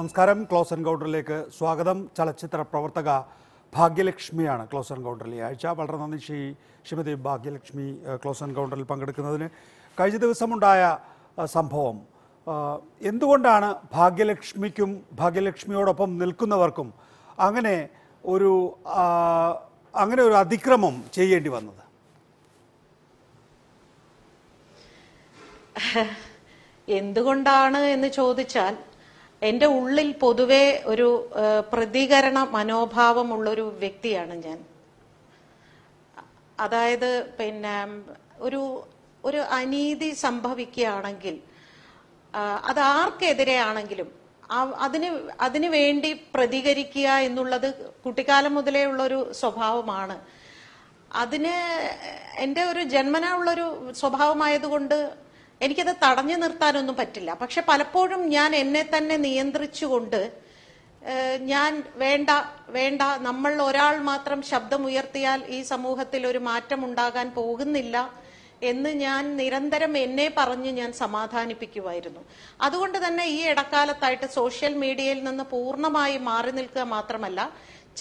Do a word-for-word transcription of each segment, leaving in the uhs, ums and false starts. നമസ്കാരം. ക്ലോസ് എൻകൗണ്ടറിലേക്ക് സ്വാഗതം. ചലച്ചിത്ര പ്രവർത്തക ഭാഗ്യലക്ഷ്മിയാണ് ക്ലോസ് എൻകൗണ്ടറിൽ ഈ ആഴ്ച. വളരെ നന്ദി ശ്രീ ശ്രീമതി ഭാഗ്യലക്ഷ്മി ക്ലോസ് എൻകൗണ്ടറിൽ പങ്കെടുക്കുന്നതിന്. കഴിഞ്ഞ ദിവസമുണ്ടായ സംഭവം, എന്തുകൊണ്ടാണ് ഭാഗ്യലക്ഷ്മിക്കും ഭാഗ്യലക്ഷ്മിയോടൊപ്പം നിൽക്കുന്നവർക്കും അങ്ങനെ ഒരു അങ്ങനെ ഒരു അതിക്രമം ചെയ്യേണ്ടി വന്നത്? എന്തുകൊണ്ടാണ് എന്ന് ചോദിച്ചാൽ, എൻ്റെ ഉള്ളിൽ പൊതുവെ ഒരു പ്രതികരണ മനോഭാവമുള്ളൊരു വ്യക്തിയാണ് ഞാൻ. അതായത് പിന്നെ ഒരു ഒരു അനീതി സംഭവിക്കുകയാണെങ്കിൽ അത് ആർക്കെതിരെയാണെങ്കിലും അതിന് അതിനു വേണ്ടി പ്രതികരിക്കുക എന്നുള്ളത് കുട്ടിക്കാലം മുതലേ ഉള്ളൊരു സ്വഭാവമാണ്. അതിന് എൻ്റെ ഒരു ജന്മനാ ഉള്ളൊരു സ്വഭാവമായതുകൊണ്ട് എനിക്കത് തടഞ്ഞു നിർത്താനൊന്നും പറ്റില്ല. പക്ഷെ പലപ്പോഴും ഞാൻ എന്നെ തന്നെ നിയന്ത്രിച്ചുകൊണ്ട് ഞാൻ വേണ്ട വേണ്ട നമ്മൾ ഒരാൾ മാത്രം ശബ്ദമുയർത്തിയാൽ ഈ സമൂഹത്തിൽ ഒരു മാറ്റം ഉണ്ടാകാൻ പോകുന്നില്ല എന്ന് ഞാൻ നിരന്തരം എന്നെ പറഞ്ഞ് ഞാൻ സമാധാനിപ്പിക്കുമായിരുന്നു. അതുകൊണ്ട് തന്നെ ഈ ഇടക്കാലത്തായിട്ട് സോഷ്യൽ മീഡിയയിൽ നിന്ന് പൂർണ്ണമായി മാറി നിൽക്കുക മാത്രമല്ല,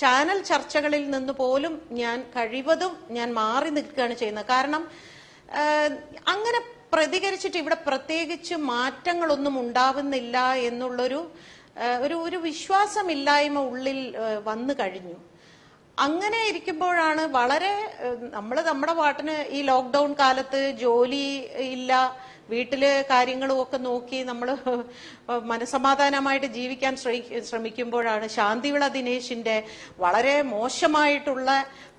ചാനൽ ചർച്ചകളിൽ നിന്ന് പോലും ഞാൻ കഴിവതും ഞാൻ മാറി നിൽക്കുകയാണ് ചെയ്യുന്നത്. കാരണം അങ്ങനെ പ്രതികരിച്ചിട്ട് ഇവിടെ പ്രത്യേകിച്ച് മാറ്റങ്ങളൊന്നും ഉണ്ടാവുന്നില്ല എന്നുള്ളൊരു ഒരു ഒരു വിശ്വാസമില്ലായ്മ ഉള്ളിൽ വന്നു കഴിഞ്ഞു. അങ്ങനെ ഇരിക്കുമ്പോഴാണ് വളരെ നമ്മൾ നമ്മുടെ പാട്ടിന് ഈ ലോക്ക്ഡൌൺ കാലത്ത് ജോലി ഇല്ല, വീട്ടില് കാര്യങ്ങളും ഒക്കെ നോക്കി നമ്മൾ മനസമാധാനമായിട്ട് ജീവിക്കാൻ ശ്രമിക്കുമ്പോഴാണ് ശാന്തിവിള ദിനേശിന്റെ വളരെ മോശമായിട്ടുള്ള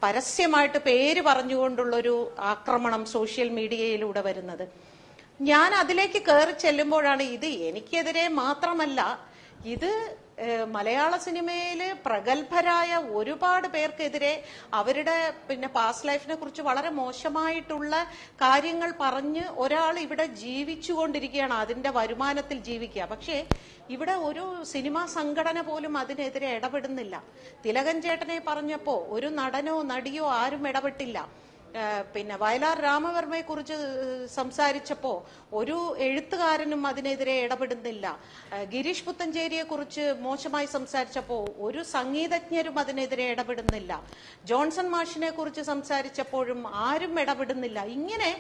പരസ്യമായിട്ട് പേര് പറഞ്ഞുകൊണ്ടുള്ളൊരു ആക്രമണം സോഷ്യൽ മീഡിയയിലൂടെ വരുന്നത്. ഞാൻ അതിലേക്ക് കയറി ചെല്ലുമ്പോഴാണ് ഇത് എനിക്കെതിരെ മാത്രമല്ല, ഇത് മലയാള സിനിമയില് പ്രഗത്ഭരായ ഒരുപാട് പേർക്കെതിരെ അവരുടെ പിന്നെ പാസ്റ്റ് ലൈഫിനെ കുറിച്ച് വളരെ മോശമായിട്ടുള്ള കാര്യങ്ങൾ പറഞ്ഞ് ഒരാൾ ഇവിടെ ജീവിച്ചുകൊണ്ടിരിക്കുകയാണ്, അതിന്റെ വരുമാനത്തിൽ ജീവിക്കുക. പക്ഷേ ഇവിടെ ഒരു സിനിമാ സംഘടന പോലും അതിനെതിരെ ഇടപെടുന്നില്ല. തിലകൻ ചേട്ടനെ പറഞ്ഞപ്പോ ഒരു നടനോ നടിയോ ആരും ഇടപെട്ടില്ല. പിന്നെ വയലാർ രാമവർമ്മയെ കുറിച്ച് സംസാരിച്ചപ്പോ ഒരു എഴുത്തുകാരനും അതിനെതിരെ ഇടപെടുന്നില്ല. ഗിരീഷ് പുത്തഞ്ചേരിയെ കുറിച്ച് മോശമായി സംസാരിച്ചപ്പോ ഒരു സംഗീതജ്ഞരും അതിനെതിരെ ഇടപെടുന്നില്ല. ജോൺസൺ മാഷിനെ കുറിച്ച് സംസാരിച്ചപ്പോഴും ആരും ഇടപെടുന്നില്ല. ഇങ്ങനെ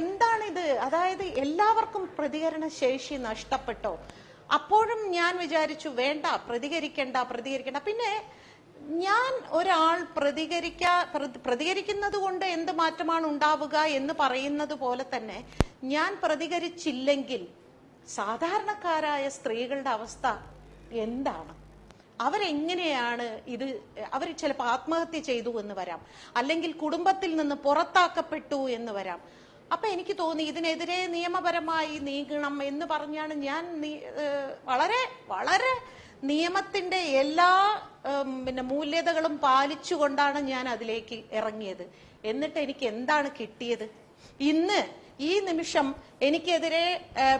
എന്താണിത്? അതായത് എല്ലാവർക്കും പ്രതികരണ ശേഷി നഷ്ടപ്പെട്ടോ? അപ്പോഴും ഞാൻ വിചാരിച്ചു വേണ്ട, പ്രതികരിക്കണ്ട പ്രതികരിക്കണ്ട പിന്നെ ഞാൻ ഒരാൾ പ്രതികരിക്കാ പ്രതികരിക്കുന്നത് കൊണ്ട് എന്ത് മാറ്റമാണ് ഉണ്ടാവുക എന്ന് പറയുന്നത് പോലെ തന്നെ ഞാൻ പ്രതികരിച്ചില്ലെങ്കിൽ സാധാരണക്കാരായ സ്ത്രീകളുടെ അവസ്ഥ എന്താണ്? അവരെങ്ങനെയാണ് ഇത്? അവർ ചിലപ്പോൾ ആത്മഹത്യ ചെയ്തു എന്ന് വരാം, അല്ലെങ്കിൽ കുടുംബത്തിൽ നിന്ന് പുറത്താക്കപ്പെട്ടു എന്ന് വരാം. അപ്പൊ എനിക്ക് തോന്നി ഇതിനെതിരെ നിയമപരമായി നീങ്ങണം എന്ന് പറഞ്ഞാണ് ഞാൻ വളരെ വളരെ നിയമത്തിന്റെ എല്ലാ പിന്നെ മൂല്യതകളും പാലിച്ചുകൊണ്ടാണ് ഞാൻ അതിലേക്ക് ഇറങ്ങിയത്. എന്നിട്ട് എനിക്ക് എന്താണ് കിട്ടിയത്? ഇന്ന് ഈ നിമിഷം എനിക്കെതിരെ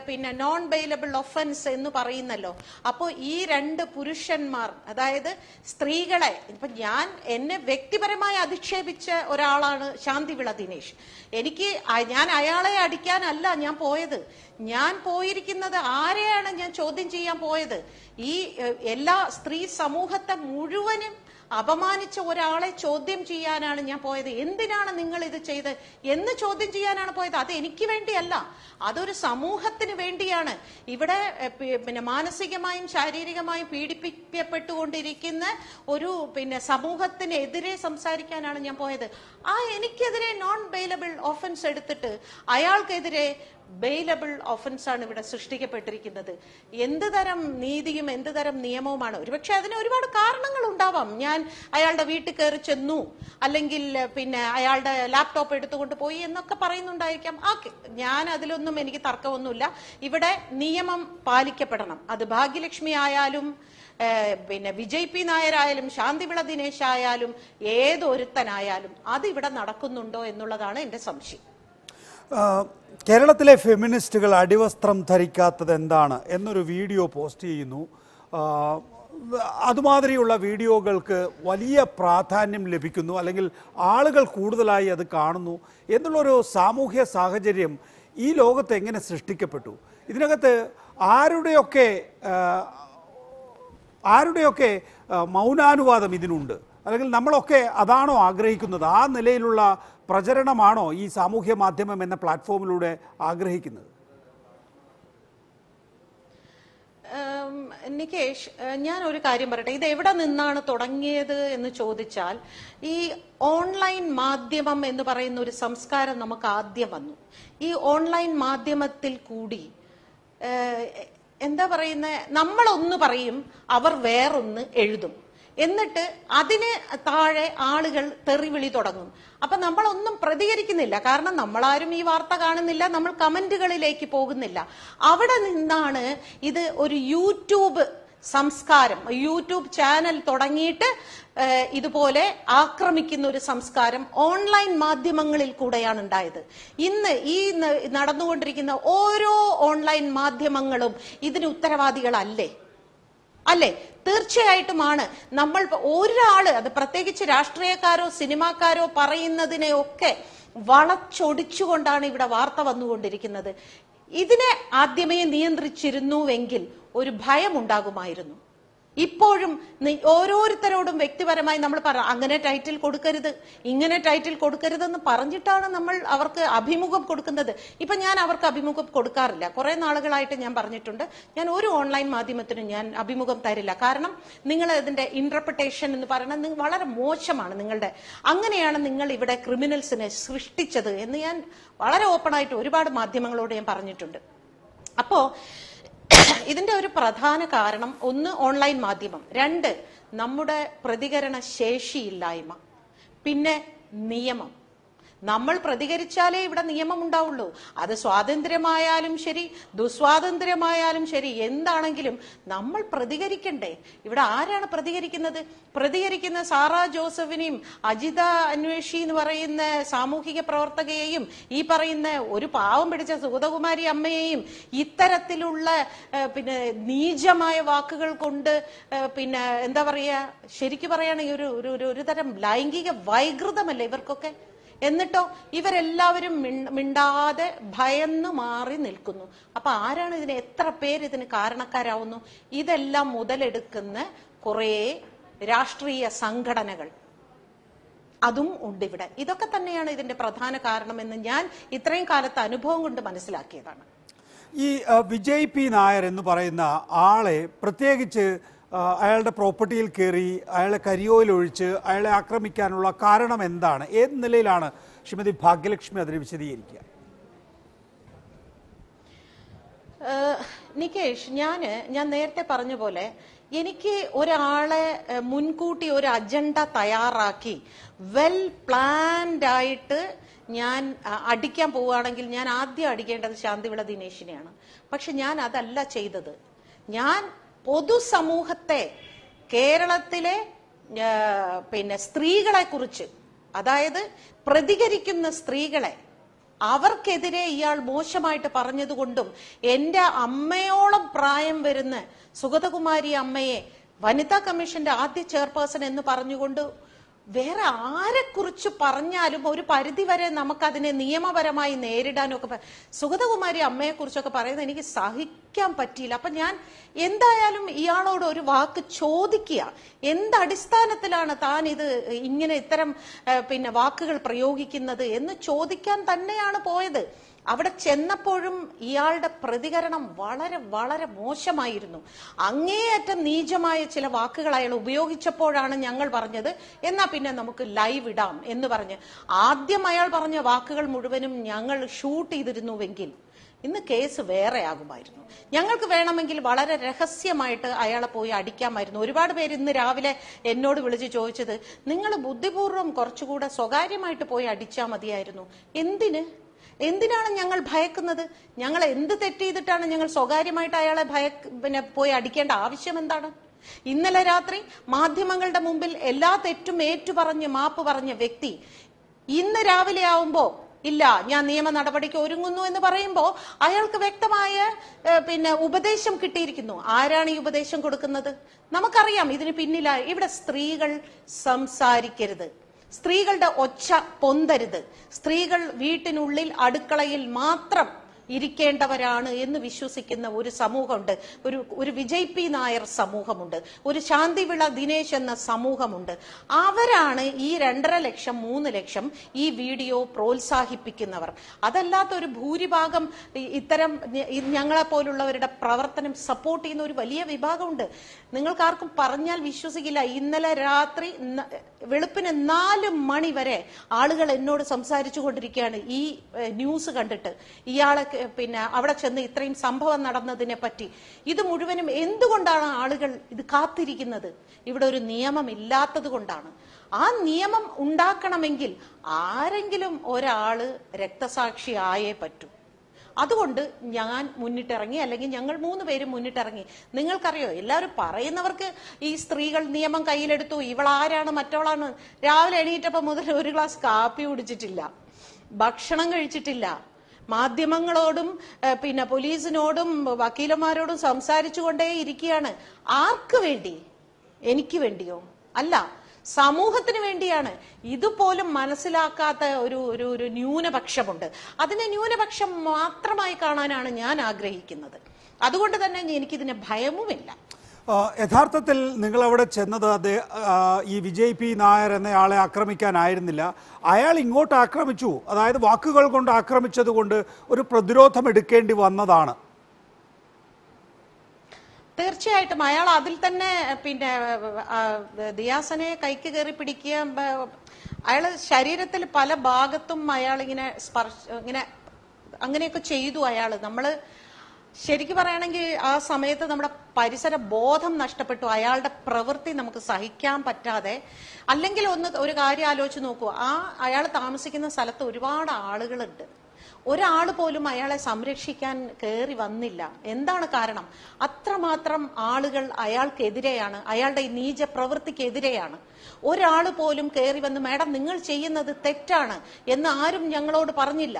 പിന്നെ നോൺ ബെയിലബിൾ ഒഫൻസ് എന്ന് പറയുന്നല്ലോ. അപ്പോൾ ഈ രണ്ട് പുരുഷന്മാർ, അതായത് സ്ത്രീകളെ, ഇപ്പൊ ഞാൻ എന്നെ വ്യക്തിപരമായി അധിക്ഷേപിച്ച ഒരാളാണ് ശാന്തിവിള ദിനേശ്. എനിക്ക് ഞാൻ അയാളെ അടിക്കാനല്ല ഞാൻ പോയത്. ഞാൻ പോയിരിക്കുന്നത് ആരെയാണ് ഞാൻ ചോദ്യം ചെയ്യാൻ പോയത്? ഈ എല്ലാ സ്ത്രീ സമൂഹത്തെ മുഴുവനും അപമാനിച്ച ഒരാളെ ചോദ്യം ചെയ്യാനാണ് ഞാൻ പോയത്. എന്തിനാണ് നിങ്ങൾ ഇത് ചെയ്ത് എന്ന് ചോദ്യം ചെയ്യാനാണ് പോയത്. അത് എനിക്ക് വേണ്ടിയല്ല, അതൊരു സമൂഹത്തിന് വേണ്ടിയാണ്. ഇവിടെ പിന്നെ മാനസികമായും ശാരീരികമായും പീഡിപ്പിക്കപ്പെട്ടുകൊണ്ടിരിക്കുന്ന ഒരു പിന്നെ സമൂഹത്തിനെതിരെ സംസാരിക്കാനാണ് ഞാൻ പോയത്. ആ എനിക്കെതിരെ നോൺ ബെയിലബിൾ ഒഫൻസ് എടുത്തിട്ട് അയാൾക്കെതിരെ ബെയിലബിൾ ഒഫൻസ് ആണ് ഇവിടെ സൃഷ്ടിക്കപ്പെട്ടിരിക്കുന്നത്. എന്ത് തരം നീതിയും എന്ത് തരം നിയമവുമാണ്? ഒരുപക്ഷെ അതിന് ഒരുപാട് കാരണങ്ങൾ ഉണ്ടാവാം. ഞാൻ അയാളുടെ വീട്ടിൽ കയറി ചെന്നു, അല്ലെങ്കിൽ പിന്നെ അയാളുടെ ലാപ്ടോപ്പ് എടുത്തുകൊണ്ട് പോയി എന്നൊക്കെ പറയുന്നുണ്ടായിരിക്കാം. ആ ഞാൻ അതിലൊന്നും എനിക്ക് തർക്കമൊന്നുമില്ല. ഇവിടെ നിയമം പാലിക്കപ്പെടണം. അത് ഭാഗ്യലക്ഷ്മി ആയാലും പിന്നെ വിജയ് പി നായരായാലും ശാന്തിവിള ദിനേശ് ആയാലും ഏതൊരുത്തനായാലും അതിവിടെ നടക്കുന്നുണ്ടോ എന്നുള്ളതാണ് എൻ്റെ സംശയം. കേരളത്തിലെ ഫെമിനിസ്റ്റുകൾ അടിവസ്ത്രം ധരിക്കാത്തത് എന്താണ് എന്നൊരു വീഡിയോ പോസ്റ്റ് ചെയ്യുന്നു. അതുമാതിരിയുള്ള വീഡിയോകൾക്ക് വലിയ പ്രാധാന്യം ലഭിക്കുന്നു, അല്ലെങ്കിൽ ആളുകൾ കൂടുതലായി അത് കാണുന്നു എന്നുള്ളൊരു സാമൂഹ്യ സാഹചര്യം ഈ ലോകത്ത് എങ്ങനെ സൃഷ്ടിക്കപ്പെട്ടു? ഇതിനകത്ത് ആരുടെയൊക്കെ ആരുടെയൊക്കെ മൗനാനുവാദം ഇതിനുണ്ട്? അല്ലെങ്കിൽ നമ്മളൊക്കെ അതാണോ ആഗ്രഹിക്കുന്നത്? ആ നിലയിലുള്ള പ്രചരണമാണോ ഈ സാമൂഹ്യ മാധ്യമം എന്ന പ്ലാറ്റ്ഫോമിലൂടെ ആഗ്രഹിക്കുന്നത്? നികേഷ്, ഞാൻ ഒരു കാര്യം പറയട്ടെ. ഇത് എവിടെ നിന്നാണ് തുടങ്ങിയത് എന്ന് ചോദിച്ചാൽ, ഈ ഓൺലൈൻ മാധ്യമം എന്ന് പറയുന്ന ഒരു സംസ്കാരം നമുക്ക് ആദ്യം വന്നു. ഈ ഓൺലൈൻ മാധ്യമത്തിൽ കൂടി എന്താ പറയുന്നത്, നമ്മളൊന്ന് പറയും, അവർ വേറൊന്ന് എഴുതും, എന്നിട്ട് അതിന് താഴെ ആളുകൾ തെറിവിളി തുടങ്ങും. അപ്പൊ നമ്മളൊന്നും പ്രതികരിക്കുന്നില്ല, കാരണം നമ്മളാരും ഈ വാർത്ത കാണുന്നില്ല, നമ്മൾ കമന്റുകളിലേക്ക് പോകുന്നില്ല. അവിടെ നിന്നാണ് ഇത് ഒരു യൂട്യൂബ് സംസ്കാരം, യൂട്യൂബ് ചാനൽ തുടങ്ങിയിട്ട് ഇതുപോലെ ആക്രമിക്കുന്ന ഒരു സംസ്കാരം ഓൺലൈൻ മാധ്യമങ്ങളിൽ കൂടെയാണ് ഉണ്ടായത്. ഇന്ന് ഈ നടന്നുകൊണ്ടിരിക്കുന്ന ഓരോ ഓൺലൈൻ മാധ്യമങ്ങളും ഇതിന് ഉത്തരവാദികളല്ലേ? അല്ലേ? തീർച്ചയായിട്ടുമാണ്. നമ്മൾ ഒരാള്, അത് പ്രത്യേകിച്ച് രാഷ്ട്രീയക്കാരോ സിനിമാക്കാരോ പറയുന്നതിനെ ഒക്കെ വളച്ചൊടിച്ചുകൊണ്ടാണ് ഇവിടെ വാർത്ത വന്നുകൊണ്ടിരിക്കുന്നത്. ഇതിനെ ആദ്യമേ നിയന്ത്രിച്ചിരുന്നുവെങ്കിൽ ഒരു ഭയം ഉണ്ടാകുമായിരുന്നു. ഇപ്പോഴും ഓരോരുത്തരോടും വ്യക്തിപരമായി നമ്മൾ പറ, അങ്ങനെ ടൈറ്റിൽ കൊടുക്കരുത്, ഇങ്ങനെ ടൈറ്റിൽ കൊടുക്കരുതെന്ന് പറഞ്ഞിട്ടാണ് നമ്മൾ അവർക്ക് അഭിമുഖം കൊടുക്കുന്നത്. ഇപ്പം ഞാൻ അവർക്ക് അഭിമുഖം കൊടുക്കാറില്ല. കുറേ നാളുകളായിട്ട് ഞാൻ പറഞ്ഞിട്ടുണ്ട്, ഞാൻ ഒരു ഓൺലൈൻ മാധ്യമത്തിനും ഞാൻ അഭിമുഖം തരില്ല. കാരണം നിങ്ങൾ അതിൻ്റെ ഇന്റർപ്രിട്ടേഷൻ എന്ന് പറയുന്നത് വളരെ മോശമാണ്. നിങ്ങളുടെ അങ്ങനെയാണ് നിങ്ങൾ ഇവിടെ ക്രിമിനൽസിനെ സൃഷ്ടിച്ചത് എന്ന് ഞാൻ വളരെ ഓപ്പണായിട്ട് ഒരുപാട് മാധ്യമങ്ങളോട് ഞാൻ പറഞ്ഞിട്ടുണ്ട്. അപ്പോൾ ഇതിന്റെ ഒരു പ്രധാന കാരണം, ഒന്ന് ഓൺലൈൻ മാധ്യമം, രണ്ട് നമ്മുടെ പ്രതികരണ ശേഷിയില്ലായ്മ, പിന്നെ നിയമം. നമ്മൾ പ്രതികരിച്ചാലേ ഇവിടെ നിയമം ഉണ്ടാവുള്ളൂ. അത് സ്വാതന്ത്ര്യമായാലും ശരി, ദുസ്വാതന്ത്ര്യമായാലും ശരി, എന്താണെങ്കിലും നമ്മൾ പ്രതികരിക്കണ്ടേ? ഇവിടെ ആരാണ് പ്രതികരിക്കുന്നത്? പ്രതികരിക്കുന്ന സാറാ ജോസഫിനെയും അജിത അന്വേഷി എന്ന് പറയുന്ന സാമൂഹിക പ്രവർത്തകയെയും ഈ പറയുന്ന ഒരു പാവം പിടിച്ച സുഗതകുമാരി അമ്മയെയും ഇത്തരത്തിലുള്ള പിന്നെ നീചമായ വാക്കുകൾ കൊണ്ട് പിന്നെ എന്താ പറയാ, ശരിക്കു പറയുകയാണെങ്കിൽ ഒരു ഒരു തരം ലൈംഗിക വൈകൃതമല്ലേ ഇവർക്കൊക്കെ? എന്നിട്ടോ ഇവരെല്ലാവരും മിണ്ടാതെ ഭയന്ന് മാറി നിൽക്കുന്നു. അപ്പൊ ആരാണ് ഇതിന്, എത്ര പേര് ഇതിന് കാരണക്കാരാവുന്നു? ഇതെല്ലാം മുതലെടുക്കുന്ന കുറേ രാഷ്ട്രീയ സംഘടനകൾ അതും ഉണ്ട് ഇവിടെ. ഇതൊക്കെ തന്നെയാണ് ഇതിന്റെ പ്രധാന കാരണമെന്ന് ഞാൻ ഇത്രയും കാലത്തെ അനുഭവം കൊണ്ട് മനസ്സിലാക്കിയതാണ്. ഈ വിജയ് പി നായർ എന്ന് പറയുന്ന ആളെ, പ്രത്യേകിച്ച് അയാളുടെ പ്രോപ്പർട്ടിയിൽ കയറി അയാളെ കരിയോയിലൊഴിച്ച് അയാളെ ആക്രമിക്കാനുള്ള കാരണം എന്താണ്? ഏത് നിലയിലാണ് ശ്രീമതി ഭാഗ്യലക്ഷ്മി അതിനെ വിശദീകരിക്കുക? നികേഷ്, ഞാൻ ഞാൻ നേരത്തെ പറഞ്ഞ പോലെ എനിക്ക് ഒരാളെ മുൻകൂട്ടി ഒരു അജണ്ട തയ്യാറാക്കി വെൽ പ്ലാൻഡ് ആയിട്ട് ഞാൻ അടിക്കാൻ പോവുകയാണെങ്കിൽ ഞാൻ ആദ്യം അടിക്കേണ്ടത് ശാന്തിവിള ദിനേശിനെയാണ്. പക്ഷെ ഞാൻ അതല്ല ചെയ്തത്. ഞാൻ പൊതുസമൂഹത്തെ, കേരളത്തിലെ പിന്നെ സ്ത്രീകളെ കുറിച്ച്, അതായത് പ്രതികരിക്കുന്ന സ്ത്രീകളെ, അവർക്കെതിരെ ഇയാൾ മോശമായിട്ട് പറഞ്ഞതുകൊണ്ടും എൻ്റെ അമ്മയോളം പ്രായം വരുന്ന സുഗതകുമാരി അമ്മയെ വനിതാ കമ്മീഷന്റെ ആദ്യ ചെയർപേഴ്സൺ എന്ന് പറഞ്ഞുകൊണ്ട് വേറെ ആരെക്കുറിച്ച് പറഞ്ഞാലും ഒരു പരിധിവരെ നമുക്കതിനെ നിയമപരമായി നേരിടാനൊക്കെ സുഗതകുമാരി അമ്മയെക്കുറിച്ചൊക്കെ പറയുന്നത് എനിക്ക് സഹിക്കാൻ പറ്റിയില്ല. അപ്പം ഞാൻ എന്തായാലും ഇയാളോട് ഒരു വാക്ക് ചോദിക്കുക, എന്തടിസ്ഥാനത്തിലാണ് താൻ ഇത് ഇങ്ങനെ ഇത്തരം പിന്നെ വാക്കുകൾ പ്രയോഗിക്കുന്നത് എന്ന് ചോദിക്കാൻ തന്നെയാണ് പോയത്. അവിടെ ചെന്നപ്പോഴും ഇയാളുടെ പ്രതികരണം വളരെ വളരെ മോശമായിരുന്നു. അങ്ങേയറ്റം നീചമായ ചില വാക്കുകൾ അയാൾ ഉപയോഗിച്ചപ്പോഴാണ് ഞങ്ങൾ പറഞ്ഞത് എന്നാ പിന്നെ നമുക്ക് ലൈവ് ഇടാം എന്ന് പറഞ്ഞ്. ആദ്യം അയാൾ പറഞ്ഞ വാക്കുകൾ മുഴുവനും ഞങ്ങൾ ഷൂട്ട് ചെയ്തിരുന്നുവെങ്കിൽ ഇന്ന് കേസ് വേറെ ആകുമായിരുന്നു. ഞങ്ങൾക്ക് വേണമെങ്കിൽ വളരെ രഹസ്യമായിട്ട് അയാളെ പോയി അടിക്കാമായിരുന്നു. ഒരുപാട് പേര് ഇന്ന് രാവിലെ എന്നോട് വിളിച്ച് ചോദിച്ചത്, നിങ്ങൾ ബുദ്ധിപൂർവ്വം കുറച്ചുകൂടെ സ്വകാര്യമായിട്ട് പോയി അടിച്ചാൽ മതിയായിരുന്നു. എന്തിന് എന്തിനാണ് ഞങ്ങൾ ഭയക്കുന്നത്? ഞങ്ങൾ എന്ത് തെറ്റ് ചെയ്തിട്ടാണ് ഞങ്ങൾ സ്വകാര്യമായിട്ട് അയാളെ ഭയ പിന്നെ പോയി അടിക്കേണ്ട ആവശ്യം എന്താണ്? ഇന്നലെ രാത്രി മാധ്യമങ്ങളുടെ മുമ്പിൽ എല്ലാ തെറ്റും ഏറ്റുപറഞ്ഞ് മാപ്പ് പറഞ്ഞ വ്യക്തി ഇന്ന് രാവിലെ ആവുമ്പോ ഇല്ല ഞാൻ നിയമ നടപടിക്ക് ഒരുങ്ങുന്നു എന്ന് പറയുമ്പോൾ അയാൾക്ക് വ്യക്തമായ പിന്നെ ഉപദേശം കിട്ടിയിരിക്കുന്നു. ആരാണ് ഈ ഉപദേശം കൊടുക്കുന്നത്? നമുക്കറിയാം ഇതിന് പിന്നിലായി. ഇവിടെ സ്ത്രീകൾ സംസാരിക്കരുത്, സ്ത്രീകളുടെ ഒച്ച പൊന്തരുത്, സ്ത്രീകൾ വീട്ടിനുള്ളിൽ അടുക്കളയിൽ മാത്രം ഇരിക്കേണ്ടവരാണ് എന്ന് വിശ്വസിക്കുന്ന ഒരു സമൂഹമുണ്ട്, ഒരു ഒരു വിജയ് പി നായർ സമൂഹമുണ്ട്, ഒരു ശാന്തിവിള ദിനേശ് എന്ന സമൂഹമുണ്ട്. അവരാണ് ഈ രണ്ടര ലക്ഷം മൂന്ന് ലക്ഷം ഈ വീഡിയോ പ്രോത്സാഹിപ്പിക്കുന്നവർ. അതല്ലാത്ത ഒരു ഭൂരിഭാഗം ഇത്തരം ഞങ്ങളെപ്പോലുള്ളവരുടെ പ്രവർത്തനം സപ്പോർട്ട് ചെയ്യുന്ന ഒരു വലിയ വിഭാഗമുണ്ട്. നിങ്ങൾക്കാർക്കും പറഞ്ഞാൽ വിശ്വസിക്കില്ല, ഇന്നലെ രാത്രി വെളുപ്പിന് നാല് മണി വരെ ആളുകൾ എന്നോട് സംസാരിച്ചു കൊണ്ടിരിക്കുകയാണ് ഈ ന്യൂസ് കണ്ടിട്ട്, ഇയാളെ പിന്നെ അവിടെ ചെന്ന് ഇത്രയും സംഭവം നടന്നതിനെ പറ്റി. ഇത് മുഴുവനും എന്തുകൊണ്ടാണ് ആളുകൾ ഇത് കാത്തിരിക്കുന്നത്? ഇവിടെ ഒരു നിയമം ഇല്ലാത്തത് കൊണ്ടാണ്. ആ നിയമം ഉണ്ടാക്കണമെങ്കിൽ ആരെങ്കിലും ഒരാള് രക്തസാക്ഷി ആയേ പറ്റൂ. അതുകൊണ്ട് ഞാൻ മുന്നിട്ടിറങ്ങി, അല്ലെങ്കിൽ ഞങ്ങൾ മൂന്ന് പേരും മുന്നിട്ടിറങ്ങി. നിങ്ങൾക്കറിയോ, എല്ലാവരും പറയുന്നവർക്ക് ഈ സ്ത്രീകൾ നിയമം കയ്യിലെടുത്തു, ഇവളാരാണ് മറ്റവളാണ്, രാവിലെ എണീറ്റപ്പോൾ മുതൽ ഒരു ഗ്ലാസ് കാപ്പി കുടിച്ചിട്ടില്ല, ഭക്ഷണം കഴിച്ചിട്ടില്ല, മാധ്യമങ്ങളോടും പിന്നെ പോലീസിനോടും വക്കീലന്മാരോടും സംസാരിച്ചു കൊണ്ടേ ഇരിക്കുകയാണ്. ആർക്ക് വേണ്ടി? എനിക്ക് വേണ്ടിയോ? അല്ല, സമൂഹത്തിന് വേണ്ടിയാണ്. ഇതുപോലും മനസ്സിലാക്കാത്ത ഒരു ഒരു ഒരു ന്യൂനപക്ഷമുണ്ട്. അതിനെ ന്യൂനപക്ഷം മാത്രമായി കാണാനാണ് ഞാൻ ആഗ്രഹിക്കുന്നത്. അതുകൊണ്ട് തന്നെ എനിക്കിതിന് ഭയവുമില്ല. യഥാർത്ഥത്തിൽ നിങ്ങൾ അവിടെ ചെന്നത് അത് ഈ വിജയ് പി നായർ എന്നയാളെ ആക്രമിക്കാനായിരുന്നില്ല. അയാൾ ഇങ്ങോട്ട് ആക്രമിച്ചു, അതായത് വാക്കുകൾ കൊണ്ട് ആക്രമിച്ചത് കൊണ്ട് ഒരു പ്രതിരോധം എടുക്കേണ്ടി വന്നതാണ്. തീർച്ചയായിട്ടും അയാൾ അതിൽ തന്നെ പിന്നെ ദിയാസനെ കൈക്ക് കയറി പിടിക്കുകയും അയാള് ശരീരത്തിൽ പല ഭാഗത്തും അയാൾ ഇങ്ങനെ സ്പർശ ഇങ്ങനെ അങ്ങനെയൊക്കെ ചെയ്തു. അയാള് നമ്മള് ശരിക്കും പറയുകയാണെങ്കിൽ ആ സമയത്ത് നമ്മുടെ പരിസര ബോധം നഷ്ടപ്പെട്ടു. അയാളുടെ പ്രവൃത്തി നമുക്ക് സഹിക്കാൻ പറ്റാതെ. അല്ലെങ്കിൽ ഒന്ന് ഒരു കാര്യം ആലോചിച്ച് നോക്കൂ, ആ അയാൾ താമസിക്കുന്ന സ്ഥലത്ത് ഒരുപാട് ആളുകളുണ്ട്, ഒരാൾ പോലും അയാളെ സംരക്ഷിക്കാൻ കയറി വന്നില്ല. എന്താണ് കാരണം? അത്രമാത്രം ആളുകൾ അയാൾക്കെതിരെയാണ്, അയാളുടെ ഈ നീച പ്രവൃത്തിക്കെതിരെയാണ്. ഒരാൾ പോലും കയറി വന്ന് മാഡം നിങ്ങൾ ചെയ്യുന്നത് തെറ്റാണ് എന്ന് ആരും ഞങ്ങളോട് പറഞ്ഞില്ല.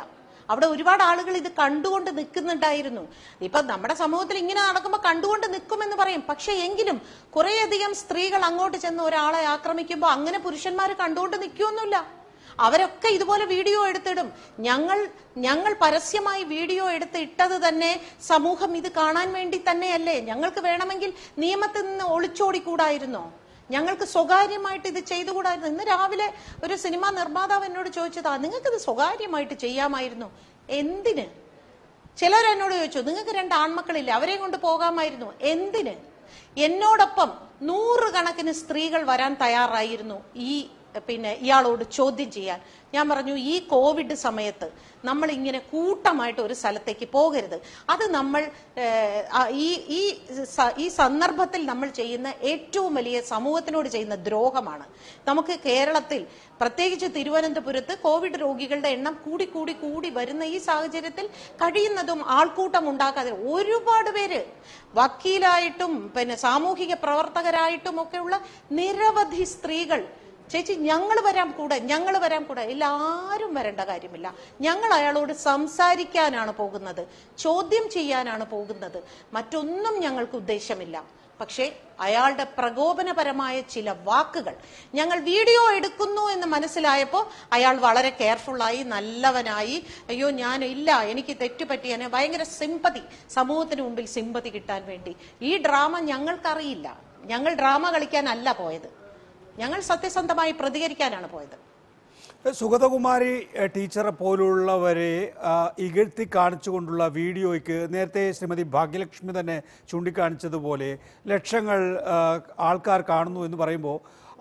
അവിടെ ഒരുപാട് ആളുകൾ ഇത് കണ്ടുകൊണ്ട് നിൽക്കുന്നുണ്ടായിരുന്നു. ഇപ്പൊ നമ്മുടെ സമൂഹത്തിൽ ഇങ്ങനെ നടക്കുമ്പോൾ കണ്ടുകൊണ്ട് നിൽക്കുമെന്ന് പറയും. പക്ഷെ എങ്കിലും കുറേയധികം സ്ത്രീകൾ അങ്ങോട്ട് ചെന്ന് ഒരാളെ ആക്രമിക്കുമ്പോൾ അങ്ങനെ പുരുഷന്മാർ കണ്ടുകൊണ്ട് നിൽക്കുമൊന്നുമില്ല. അവരൊക്കെ ഇതുപോലെ വീഡിയോ എടുത്തിടും. ഞങ്ങൾ ഞങ്ങൾ പരസ്യമായി വീഡിയോ എടുത്ത് ഇട്ടത് തന്നെ സമൂഹം ഇത് കാണാൻ വേണ്ടി തന്നെയല്ലേ? ഞങ്ങൾക്ക് വേണമെങ്കിൽ നിയമത്തിൽ നിന്ന് ഒളിച്ചോടിക്കൂടായിരുന്നോ? ഞങ്ങൾക്ക് സ്വകാര്യമായിട്ട് ഇത് ചെയ്തുകൂടായിരുന്നു? ഇന്ന് രാവിലെ ഒരു സിനിമാ നിർമ്മാതാവ് എന്നോട് ചോദിച്ചതാ, നിങ്ങൾക്കിത് സ്വകാര്യമായിട്ട് ചെയ്യാമായിരുന്നു, എന്തിന്? ചിലരെന്നോട് ചോദിച്ചു, നിങ്ങൾക്ക് രണ്ട് ആൺമക്കളില്ലേ, അവരെയും കൊണ്ട് പോകാമായിരുന്നു, എന്തിന്? എന്നോടൊപ്പം നൂറുകണക്കിന് സ്ത്രീകൾ വരാൻ തയ്യാറായിരുന്നു ഈ പിന്നെ ഇയാളോട് ചോദ്യം ചെയ്യാൻ. ഞാൻ പറഞ്ഞു, ഈ കോവിഡ് സമയത്ത് നമ്മൾ ഇങ്ങനെ കൂട്ടമായിട്ട് ഒരു സ്ഥലത്തേക്ക് പോകരുത്. അത് നമ്മൾ ഈ ഈ ഈ സന്ദർഭത്തിൽ നമ്മൾ ചെയ്യുന്ന ഏറ്റവും വലിയ സമൂഹത്തിനോട് ചെയ്യുന്ന ദ്രോഹമാണ്. നമുക്ക് കേരളത്തിൽ പ്രത്യേകിച്ച് തിരുവനന്തപുരത്ത് കോവിഡ് രോഗികളുടെ എണ്ണം കൂടി കൂടി കൂടി വരുന്ന ഈ സാഹചര്യത്തിൽ കഴിയുന്നതും ആൾക്കൂട്ടം ഉണ്ടാക്കാതെ ഒരുപാട് പേര് വക്കീലായിട്ടും പിന്നെ സാമൂഹിക പ്രവർത്തകരായിട്ടും ഒക്കെയുള്ള നിരവധി സ്ത്രീകൾ, ചേച്ചി ഞങ്ങൾ വരാം കൂടെ, ഞങ്ങൾ വരാം കൂടെ. എല്ലാവരും വരേണ്ട കാര്യമില്ല, ഞങ്ങൾ അയാളോട് സംസാരിക്കാനാണ് പോകുന്നത്, ചോദ്യം ചെയ്യാനാണ് പോകുന്നത്, മറ്റൊന്നും ഞങ്ങൾക്ക് ഉദ്ദേശമില്ല. പക്ഷേ അയാളുടെ പ്രകോപനപരമായ ചില വാക്കുകൾ, ഞങ്ങൾ വീഡിയോ എടുക്കുന്നു എന്ന് മനസ്സിലായപ്പോൾ അയാൾ വളരെ കെയർഫുള്ളായി നല്ലവനായി, അയ്യോ ഞാൻ ഇല്ല, എനിക്ക് തെറ്റുപറ്റി, എന്നെ ഭയങ്കര സിമ്പതി, സമൂഹത്തിന് മുമ്പിൽ സിമ്പതി കിട്ടാൻ വേണ്ടി. ഈ ഡ്രാമ ഞങ്ങൾക്കറിയില്ല. ഞങ്ങൾ ഡ്രാമ കളിക്കാനല്ല പോയത്, ഞങ്ങൾ സത്യസന്ധമായി പ്രതികരിക്കാനാണ് പോയത്. സുഗതകുമാരി ടീച്ചറെ പോലുള്ളവരെ ഇകഴ്ത്തി കാണിച്ചുകൊണ്ടുള്ള വീഡിയോയ്ക്ക് നേരത്തെ ശ്രീമതി ഭാഗ്യലക്ഷ്മി തന്നെ ചൂണ്ടിക്കാണിച്ചതുപോലെ ലക്ഷങ്ങൾ ആൾക്കാർ കാണുന്നു എന്ന് പറയുമ്പോൾ